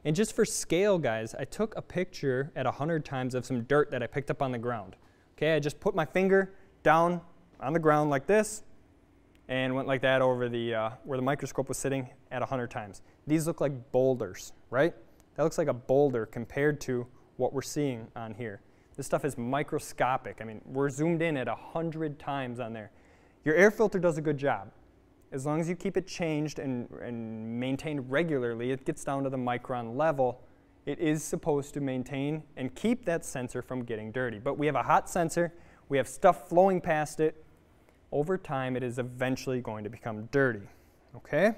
And just for scale, guys, I took a picture at 100 times of some dirt that I picked up on the ground. Okay, I just put my finger down on the ground like this, and went like that over the where the microscope was sitting at 100 times. These look like boulders, right? That looks like a boulder compared to what we're seeing on here. This stuff is microscopic. I mean, we're zoomed in at 100 times on there. Your air filter does a good job. As long as you keep it changed and maintained regularly, it gets down to the micron level. It is supposed to maintain and keep that sensor from getting dirty. But we have a hot sensor. We have stuff flowing past it. Over time, it is eventually going to become dirty, okay?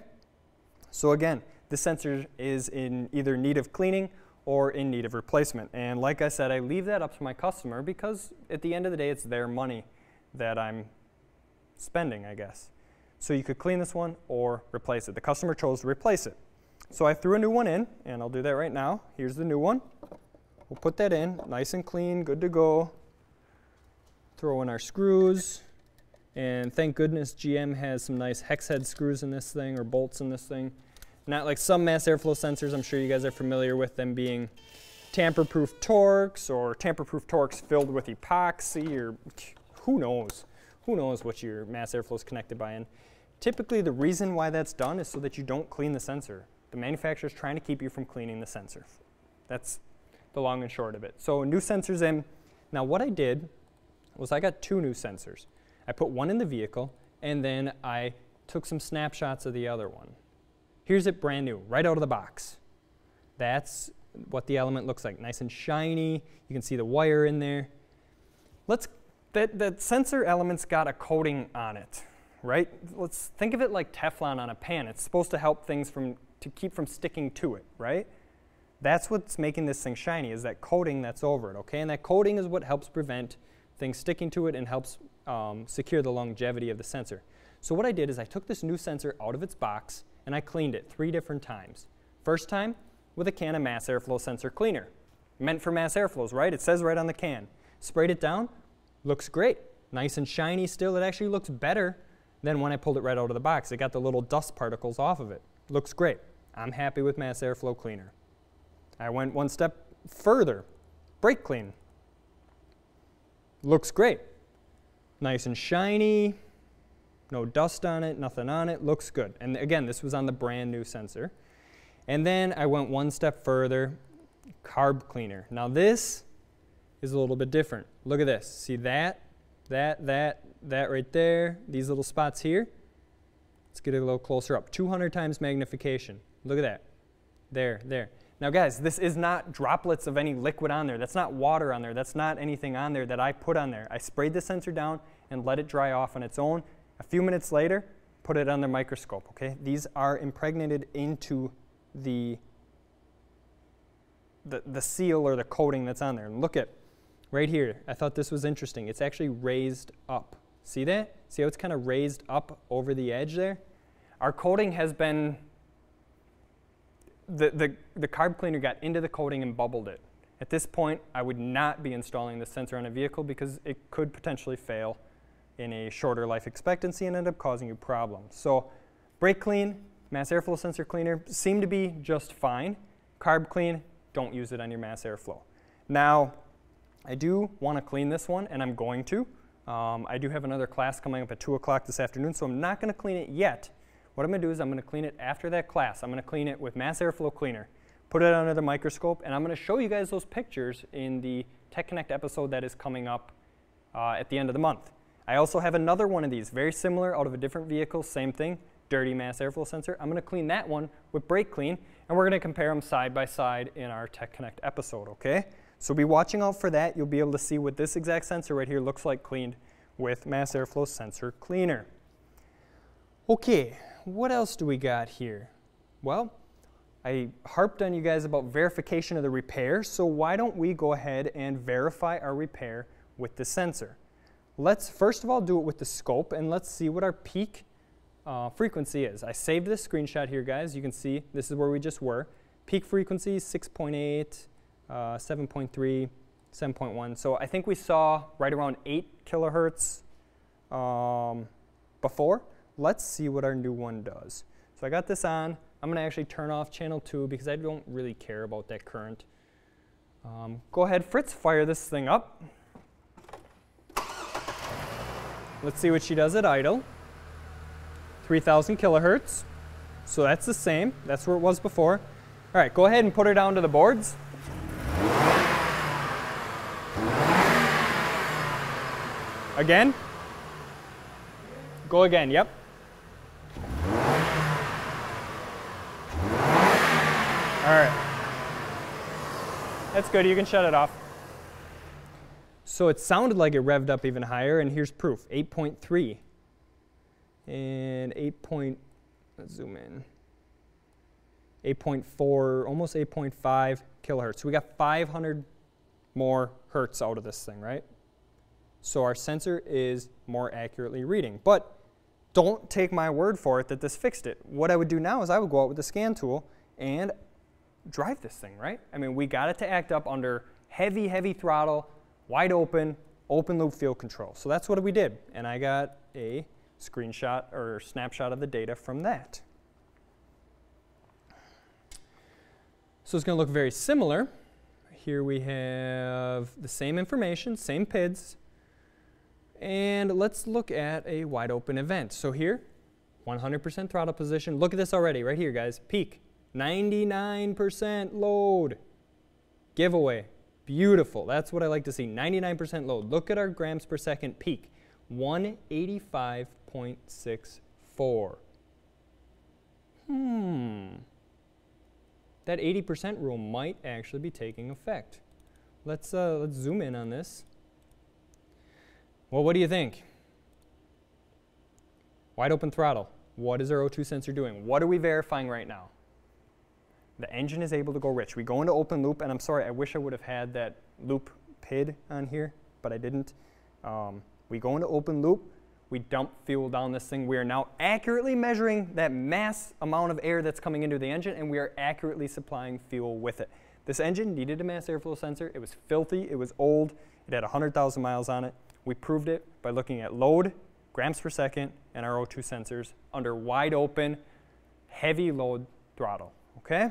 So again, this sensor is in either need of cleaning or in need of replacement. And like I said, I leave that up to my customer because at the end of the day, it's their money that I'm spending, I guess. So you could clean this one or replace it. The customer chose to replace it. So I threw a new one in, and I'll do that right now. Here's the new one. We'll put that in, nice and clean, good to go. Throw in our screws. And thank goodness GM has some nice hex head screws in this thing, or bolts in this thing. Not like some mass airflow sensors, I'm sure you guys are familiar with them being tamper-proof Torx, or tamper-proof Torx filled with epoxy, or who knows? Who knows what your mass airflow is connected by. And typically the reason why that's done is so that you don't clean the sensor. The manufacturer's trying to keep you from cleaning the sensor. That's the long and short of it. So new sensors in. Now what I did was I got two new sensors. I put one in the vehicle, and then I took some snapshots of the other one. Here's it brand new, right out of the box. That's what the element looks like, nice and shiny. You can see the wire in there. That sensor element's got a coating on it, right? Let's think of it like Teflon on a pan. It's supposed to help things to keep from sticking to it, right? That's what's making this thing shiny, is that coating that's over it, okay? And that coating is what helps prevent things sticking to it and helps secure the longevity of the sensor. So what I did is I took this new sensor out of its box and I cleaned it 3 different times. First time with a can of mass airflow sensor cleaner. Meant for mass airflows, right? It says right on the can. Sprayed it down, looks great. Nice and shiny still. It actually looks better than when I pulled it right out of the box. It got the little dust particles off of it. Looks great. I'm happy with mass airflow cleaner. I went one step further. Brake clean. Looks great. Nice and shiny, no dust on it, nothing on it, looks good. And again, this was on the brand new sensor. And then I went one step further, carb cleaner. Now this is a little bit different. Look at this, see that right there, these little spots here. Let's get a little closer up, 200 times magnification. Look at that, there, there. Now guys, this is not droplets of any liquid on there. That's not water on there. That's not anything on there that I put on there. I sprayed the sensor down and let it dry off on its own. A few minutes later, put it under the microscope, okay? These are impregnated into the seal or the coating that's on there. And look at, right here, I thought this was interesting. It's actually raised up. See that? See how it's kind of raised up over the edge there? Our coating has been The carb cleaner got into the coating and bubbled it. At this point, I would not be installing this sensor on a vehicle because it could potentially fail in a shorter life expectancy and end up causing you problems. So brake clean, mass airflow sensor cleaner seem to be just fine. Carb clean, don't use it on your mass airflow. Now, I do want to clean this one, and I'm going to. I do have another class coming up at 2 o'clock this afternoon, so I'm not going to clean it yet. What I'm going to do is I'm going to clean it after that class. I'm going to clean it with mass airflow cleaner, put it under the microscope, and I'm going to show you guys those pictures in the Tech Connect episode that is coming up at the end of the month. I also have another one of these, very similar, out of a different vehicle, same thing, dirty mass airflow sensor. I'm going to clean that one with brake clean, and we're going to compare them side by side in our Tech Connect episode, okay? So be watching out for that. You'll be able to see what this exact sensor right here looks like cleaned with mass airflow sensor cleaner. Okay. What else do we got here? Well, I harped on you guys about verification of the repair, so why don't we go ahead and verify our repair with the sensor. Let's first of all do it with the scope, and let's see what our peak frequency is. I saved this screenshot here, guys. You can see this is where we just were. Peak frequency 6.8, 7.3, 7.1. So I think we saw right around 8 kilohertz before. Let's see what our new one does. So I got this on. I'm going to actually turn off channel 2 because I don't really care about that current. Go ahead, Fritz, fire this thing up. Let's see what she does at idle. 3,000 kilohertz. So that's the same. That's where it was before. All right, go ahead and put her down to the boards. Again. Go again, yep. All right, that's good, you can shut it off. So it sounded like it revved up even higher, and here's proof, 8.3. And 8. Let's zoom in. 8.4, almost 8.5 kilohertz. So we got 500 more hertz out of this thing, right? So our sensor is more accurately reading. But don't take my word for it that this fixed it. What I would do now is I would go out with the scan tool and drive this thing, right? I mean, we got it to act up under heavy, heavy throttle, wide open, open loop field control. So that's what we did. And I got a screenshot or snapshot of the data from that. So it's going to look very similar. Here we have the same information, same PIDs. And let's look at a wide open event. So here, 100% throttle position. Look at this already, right here, guys. Peak. 99% load. Giveaway. Beautiful. That's what I like to see. 99% load. Look at our grams per second peak. 185.64. That 80% rule might actually be taking effect. Let's zoom in on this. Well, what do you think? Wide open throttle. What is our O2 sensor doing? What are we verifying right now? The engine is able to go rich. We go into open loop, and I'm sorry, I wish I would have had that loop PID on here, but I didn't. We go into open loop, we dump fuel down this thing. We are now accurately measuring that mass amount of air that's coming into the engine, and we are accurately supplying fuel with it. This engine needed a mass airflow sensor. It was filthy, it was old, it had 100,000 miles on it. We proved it by looking at load, grams per second, and our O2 sensors under wide open, heavy load throttle, okay?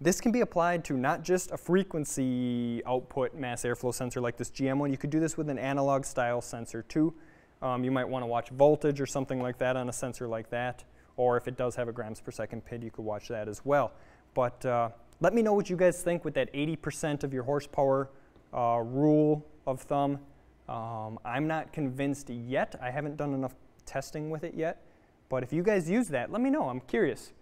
This can be applied to not just a frequency output mass airflow sensor like this GM one. You could do this with an analog style sensor too. You might want to watch voltage or something like that on a sensor like that. Or if it does have a grams per second PID, you could watch that as well. But let me know what you guys think with that 80% of your horsepower rule of thumb. I'm not convinced yet. I haven't done enough testing with it yet. But if you guys use that, let me know. I'm curious.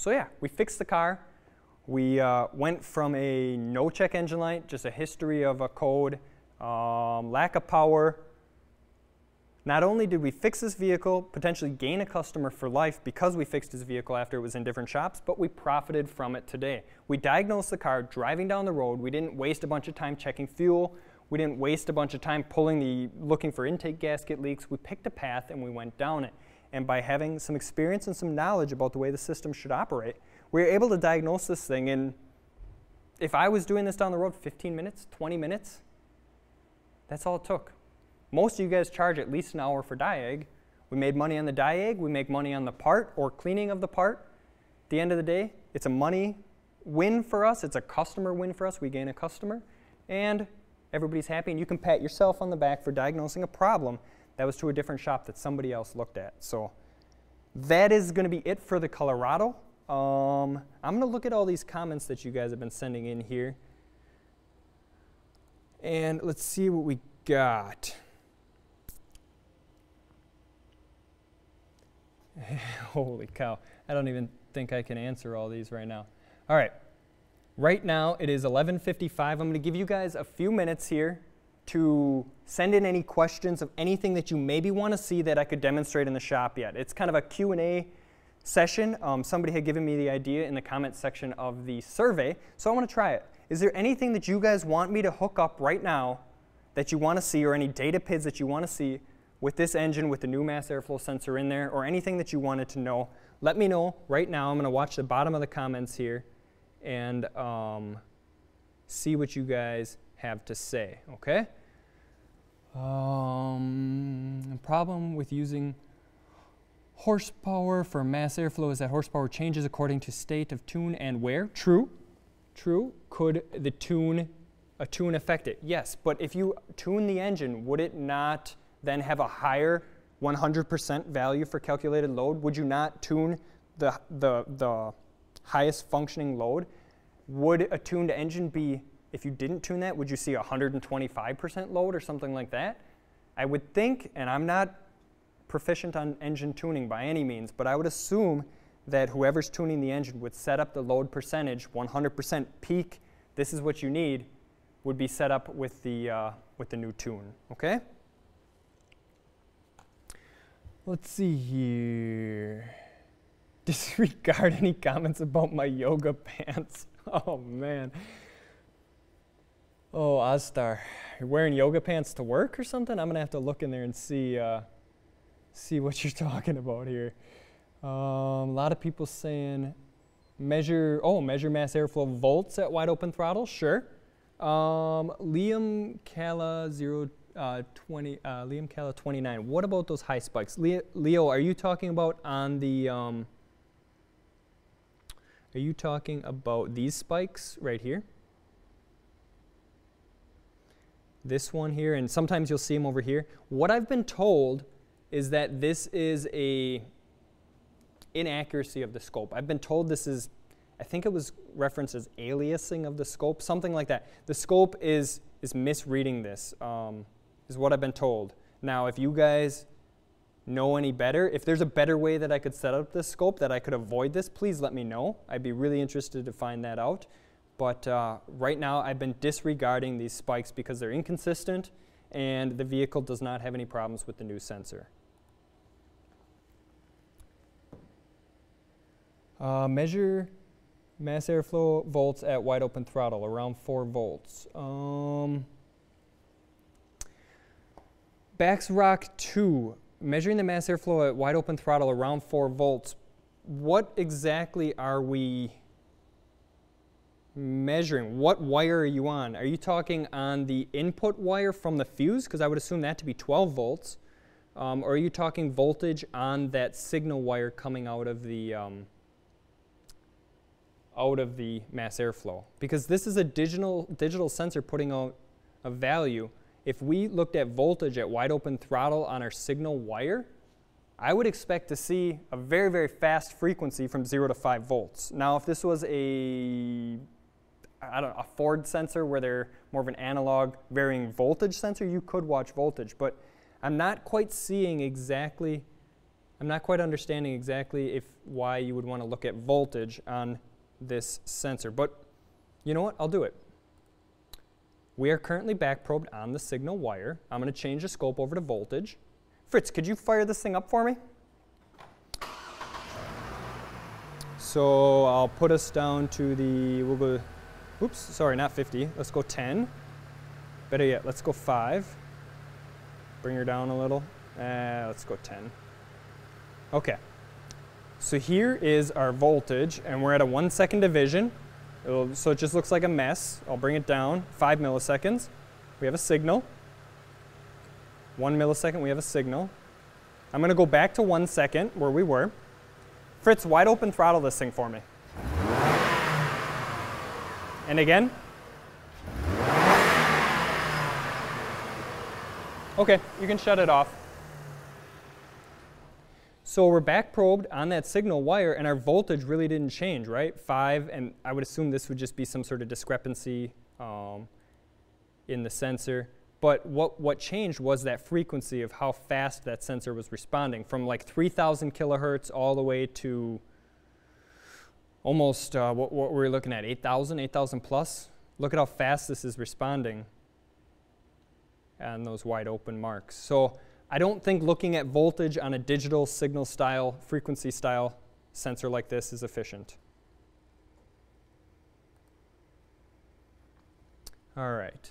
So yeah, we fixed the car. We went from a no check engine light, just a history of a code, lack of power. Not only did we fix this vehicle, potentially gain a customer for life because we fixed this vehicle after it was in different shops, but we profited from it today. We diagnosed the car driving down the road. We didn't waste a bunch of time checking fuel. We didn't waste a bunch of time looking for intake gasket leaks. We picked a path and we went down it. And by having some experience and some knowledge about the way the system should operate, we were able to diagnose this thing in, if I was doing this down the road, 15 minutes, 20 minutes, that's all it took. Most of you guys charge at least an hour for diag. We made money on the diag, we make money on the part or cleaning of the part. At the end of the day, it's a money win for us, it's a customer win for us, we gain a customer, and everybody's happy, and you can pat yourself on the back for diagnosing a problem that was to a different shop that somebody else looked at. So that is going to be it for the Colorado. I'm going to look at all these comments that you guys have been sending in here. And let's see what we got. Holy cow. I don't even think I can answer all these right now. All right. Right now it is 11:55. I'm going to give you guys a few minutes here to send in any questions of anything that you maybe want to see that I could demonstrate in the shop yet. It's kind of a Q&A session. Somebody had given me the idea in the comment section of the survey, so I want to try it. Is there anything that you guys want me to hook up right now that you want to see, or any data PIDs that you want to see with this engine with the new mass airflow sensor in there, or anything that you wanted to know? Let me know right now. I'm going to watch the bottom of the comments here and see what you guys have to say, okay? Problem with using horsepower for mass airflow is that horsepower changes according to state of tune and wear. True, true. Could the tune affect it? Yes, but if you tune the engine, would it not then have a higher 100% value for calculated load? Would you not tune the highest functioning load? Would a tuned engine be, if you didn't tune that, would you see 125% load or something like that? I would think, and I'm not proficient on engine tuning by any means, but I would assume that whoever's tuning the engine would set up the load percentage 100% peak. This is what you need, would be set up with the new tune. Okay. Let's see here. Disregard any comments about my yoga pants. Oh man. Oh, Ozstar, you're wearing yoga pants to work or something? I'm gonna have to look in there and see. See what you're talking about here. A lot of people saying measure mass airflow volts at wide open throttle. Sure. Liam Kala 29. What about those high spikes? Leo, are you talking about on the? Are you talking about these spikes right here? This one here, and sometimes you'll see them over here. What I've been told is that this is a inaccuracy of the scope. I've been told this is, I think it was referenced as aliasing of the scope, something like that. The scope is misreading this, is what I've been told. Now, if you guys know any better, if there's a better way that I could set up this scope, that I could avoid this, please let me know. I'd be really interested to find that out. But right now, I've been disregarding these spikes because they're inconsistent and the vehicle does not have any problems with the new sensor. Measure mass airflow volts at wide open throttle, around 4 volts. Baxrock 2, measuring the mass airflow at wide open throttle around 4 volts. What exactly are we measuring? What wire are you on? Are you talking on the input wire from the fuse? Because I would assume that to be 12 volts. Or are you talking voltage on that signal wire coming out of the mass airflow? Because this is a digital sensor putting out a value. If we looked at voltage at wide open throttle on our signal wire, I would expect to see a very, very fast frequency from 0 to 5 volts. Now, if this was a Ford sensor where they're more of an analog varying voltage sensor, you could watch voltage, but I'm not quite seeing exactly, I'm not quite understanding exactly why you would want to look at voltage on this sensor, but you know what, I'll do it. We are currently back probed on the signal wire. I'm going to change the scope over to voltage. Fritz, could you fire this thing up for me? So I'll put us down to the, we'll go, oops, sorry, not 50. Let's go 10. Better yet, let's go 5. Bring her down a little. Let's go 10. Okay. So here is our voltage, and we're at a 1 second division. So it just looks like a mess. I'll bring it down, 5 milliseconds. We have a signal. 1 millisecond, we have a signal. I'm gonna go back to 1 second where we were. Fritz, wide open throttle this thing for me. And again. Okay, you can shut it off. So we're back probed on that signal wire, and our voltage really didn't change, right? 5, and I would assume this would just be some sort of discrepancy in the sensor. But what changed was that frequency of how fast that sensor was responding, from like 3,000 kilohertz all the way to almost, what were we looking at, 8,000, 8,000 plus? Look at how fast this is responding on those wide open marks. So I don't think looking at voltage on a digital signal style, frequency style sensor like this is efficient. All right.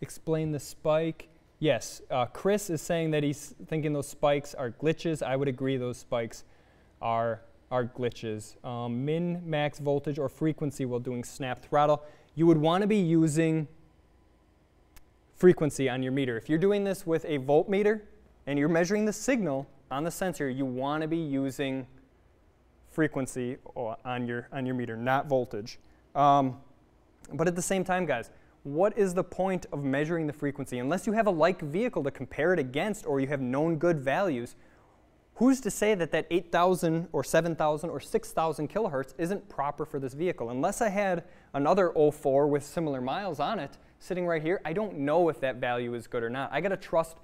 Explain the spike. Yes, Chris is saying that he's thinking those spikes are glitches. I would agree those spikes are glitches. Min, max voltage, or frequency while doing snap throttle. You would want to be using frequency on your meter. If you're doing this with a voltmeter and you're measuring the signal on the sensor, you want to be using frequency on your meter, not voltage. But at the same time, guys, what is the point of measuring the frequency? Unless you have a like vehicle to compare it against or you have known good values, who's to say that that 8,000 or 7,000 or 6,000 kilohertz isn't proper for this vehicle? Unless I had another 04 with similar miles on it sitting right here, I don't know if that value is good or not. I got to trust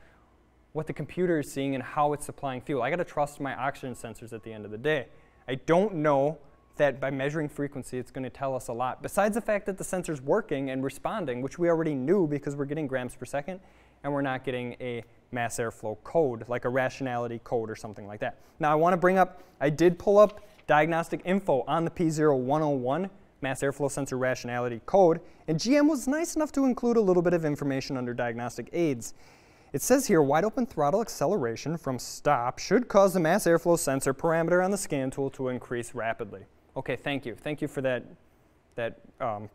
what the computer is seeing and how it's supplying fuel. I got to trust my oxygen sensors at the end of the day. I don't know that by measuring frequency it's going to tell us a lot. Besides the fact that the sensor's working and responding, which we already knew because we're getting grams per second and we're not getting a mass airflow code, like a rationality code or something like that. Now I want to bring up, I did pull up diagnostic info on the P0101 mass airflow sensor rationality code, and GM was nice enough to include a little bit of information under diagnostic aids. It says here, wide open throttle acceleration from stop should cause the mass airflow sensor parameter on the scan tool to increase rapidly. Okay, thank you. Thank you for that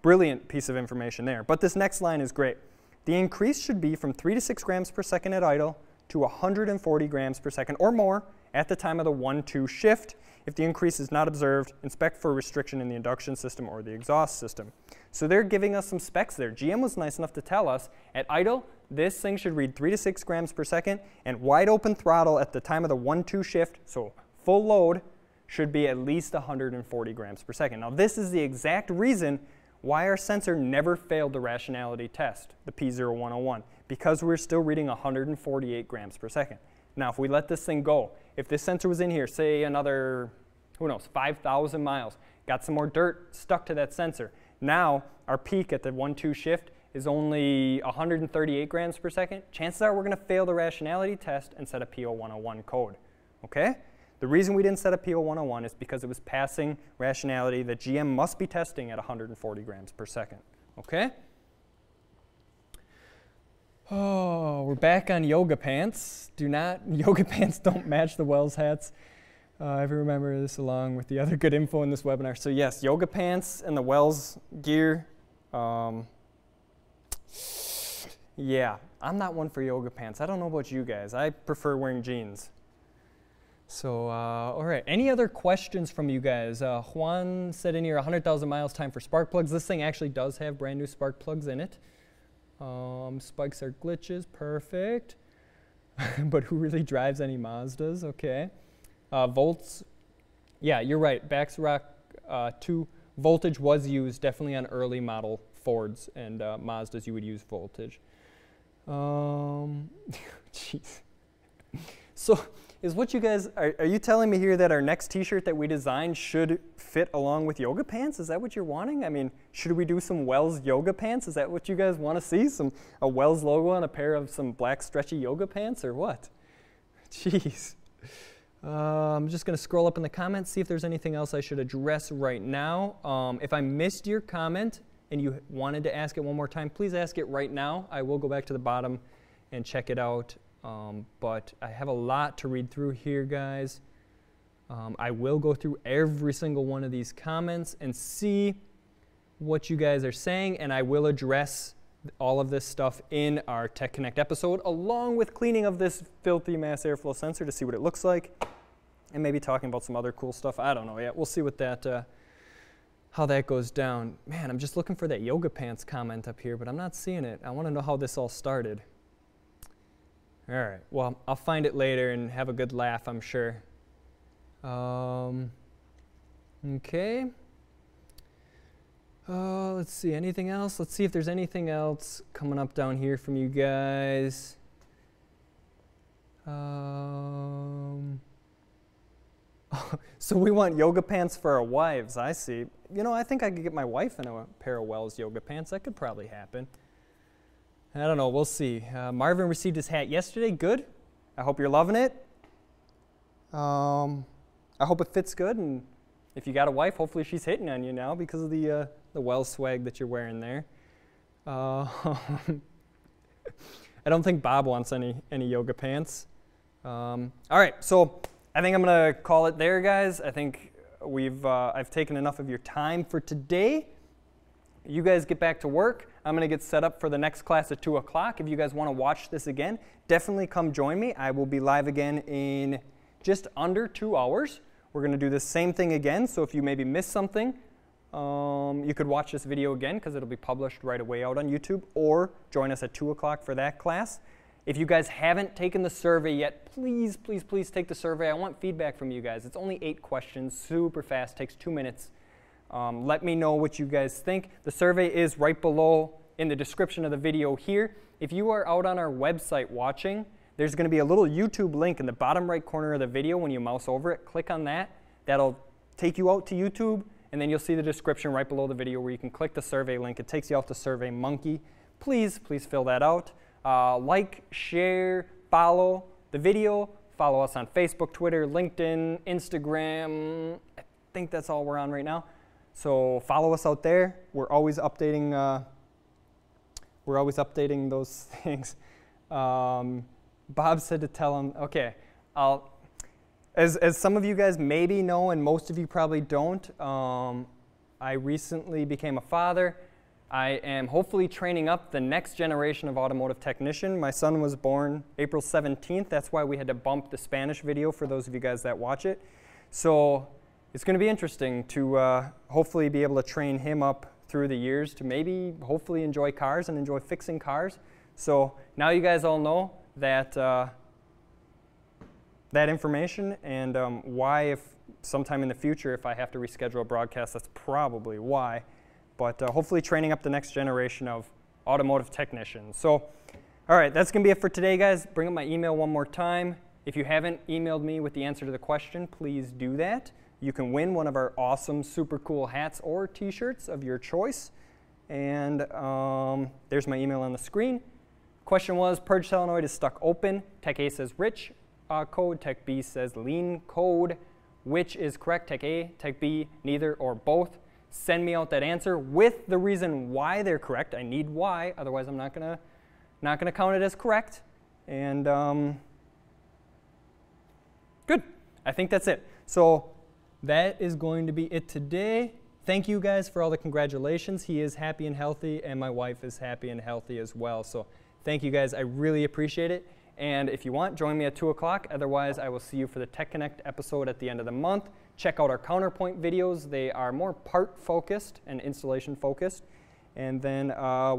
brilliant piece of information there. But this next line is great. The increase should be from 3 to 6 grams per second at idle to 140 grams per second or more at the time of the 1-2 shift. If the increase is not observed, inspect for restriction in the induction system or the exhaust system. So they're giving us some specs there. GM was nice enough to tell us at idle, this thing should read 3 to 6 grams per second, and wide open throttle at the time of the 1-2 shift, so full load, should be at least 140 grams per second. Now this is the exact reason why our sensor never failed the rationality test, the P0101, because we're still reading 148 grams per second. Now if we let this thing go, if this sensor was in here, say another, who knows, 5,000 miles, got some more dirt stuck to that sensor, now our peak at the 1-2 shift is only 138 grams per second, chances are we're going to fail the rationality test and set a P0101 code. Okay? The reason we didn't set a P0101 is because it was passing rationality that GM must be testing at 140 grams per second. Okay? Oh, we're back on yoga pants. Yoga pants don't match the Wells hats. I remember this along with the other good info in this webinar. So yes, yoga pants and the Wells gear. Yeah, I'm not one for yoga pants. I don't know about you guys. I prefer wearing jeans. So, all right, any other questions from you guys? Juan said in here, 100,000 miles, time for spark plugs. This thing actually does have brand new spark plugs in it. Spikes are glitches, perfect. But who really drives any Mazdas? Okay. Volts, yeah, you're right. Backsrock 2 voltage was used definitely on early model Fords and Mazdas. You would use voltage. Jeez. So... Is what you guys, are you telling me here that our next t-shirt that we designed should fit along with yoga pants? Is that what you're wanting? I mean, should we do some Wells yoga pants? Is that what you guys want to see? A Wells logo on a pair of some black stretchy yoga pants or what? Jeez. I'm just going to scroll up in the comments, see if there's anything else I should address right now. If I missed your comment and you wanted to ask it one more time, please ask it right now. I will go back to the bottom and check it out. But I have a lot to read through here, guys. I will go through every single one of these comments and see what you guys are saying, and I will address all of this stuff in our Tech Connect episode, along with cleaning of this filthy mass airflow sensor to see what it looks like, and maybe talking about some other cool stuff. I don't know yet. We'll see what that, how that goes down. Man, I'm just looking for that yoga pants comment up here, but I'm not seeing it. I want to know how this all started. All right, well, I'll find it later and have a good laugh, I'm sure. Okay. Let's see, anything else? Let's see if there's anything else coming up down here from you guys. So we want yoga pants for our wives, I see. You know, I think I could get my wife in a pair of Wells yoga pants. That could probably happen. I don't know, we'll see. Marvin received his hat yesterday, good. I hope you're loving it. I hope it fits good, and if you got a wife, hopefully she's hitting on you now because of the Wells swag that you're wearing there. I don't think Bob wants any yoga pants. All right, so I think I'm gonna call it there, guys. I think we've I've taken enough of your time for today. You guys get back to work. I'm gonna get set up for the next class at 2 o'clock. If you guys want to watch this again, definitely come join me. I will be live again in just under 2 hours. We're gonna do the same thing again. So if you maybe missed something, you could watch this video again because it'll be published right away out on YouTube, or join us at 2 o'clock for that class. If you guys haven't taken the survey yet, please, please, please take the survey. I want feedback from you guys. It's only 8 questions, super fast, takes 2 minutes. Let me know what you guys think. The survey is right below in the description of the video here. If you are out on our website watching, there's going to be a little YouTube link in the bottom right corner of the video. When you mouse over it, click on that. That'll take you out to YouTube. And then you'll see the description right below the video where you can click the survey link. It takes you off to Survey Monkey. Please, please fill that out. Like, share, follow the video. Follow us on Facebook, Twitter, LinkedIn, Instagram. I think that's all we're on right now. So follow us out there. We're always updating those things. Bob said to tell him. Okay, as some of you guys maybe know, and most of you probably don't, I recently became a father. I am hopefully training up the next generation of automotive technician. My son was born April 17th. That's why we had to bump the Spanish video for those of you guys that watch it. So it's going to be interesting to hopefully be able to train him up through the years to maybe hopefully enjoy cars and enjoy fixing cars. So now you guys all know that that information, and why, if sometime in the future, if I have to reschedule a broadcast, that's probably why. But hopefully training up the next generation of automotive technicians. So, all right, that's going to be it for today, guys. Bring up my email one more time. If you haven't emailed me with the answer to the question, please do that. You can win one of our awesome, super cool hats or t-shirts of your choice. And there's my email on the screen. Question was, purge solenoid is stuck open. Tech A says rich code, Tech B says lean code. Which is correct? Tech A, Tech B, neither or both? Send me out that answer with the reason why they're correct. I need why, otherwise I'm not gonna count it as correct. And good. I think that's it. So that is going to be it today. Thank you guys for all the congratulations. He is happy and healthy, and my wife is happy and healthy as well. So thank you guys. I really appreciate it. And if you want, join me at 2 o'clock. Otherwise, I will see you for the Tech Connect episode at the end of the month. Check out our Counterpoint videos. They are more part-focused and installation-focused. And then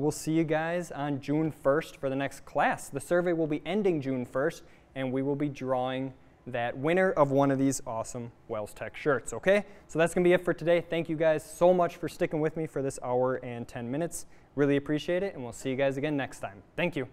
we'll see you guys on June 1st for the next class. The survey will be ending June 1st, and we will be drawing that winner of one of these awesome Wells Tech shirts, okay? So that's going to be it for today. Thank you guys so much for sticking with me for this hour and 10 minutes. Really appreciate it, and we'll see you guys again next time. Thank you.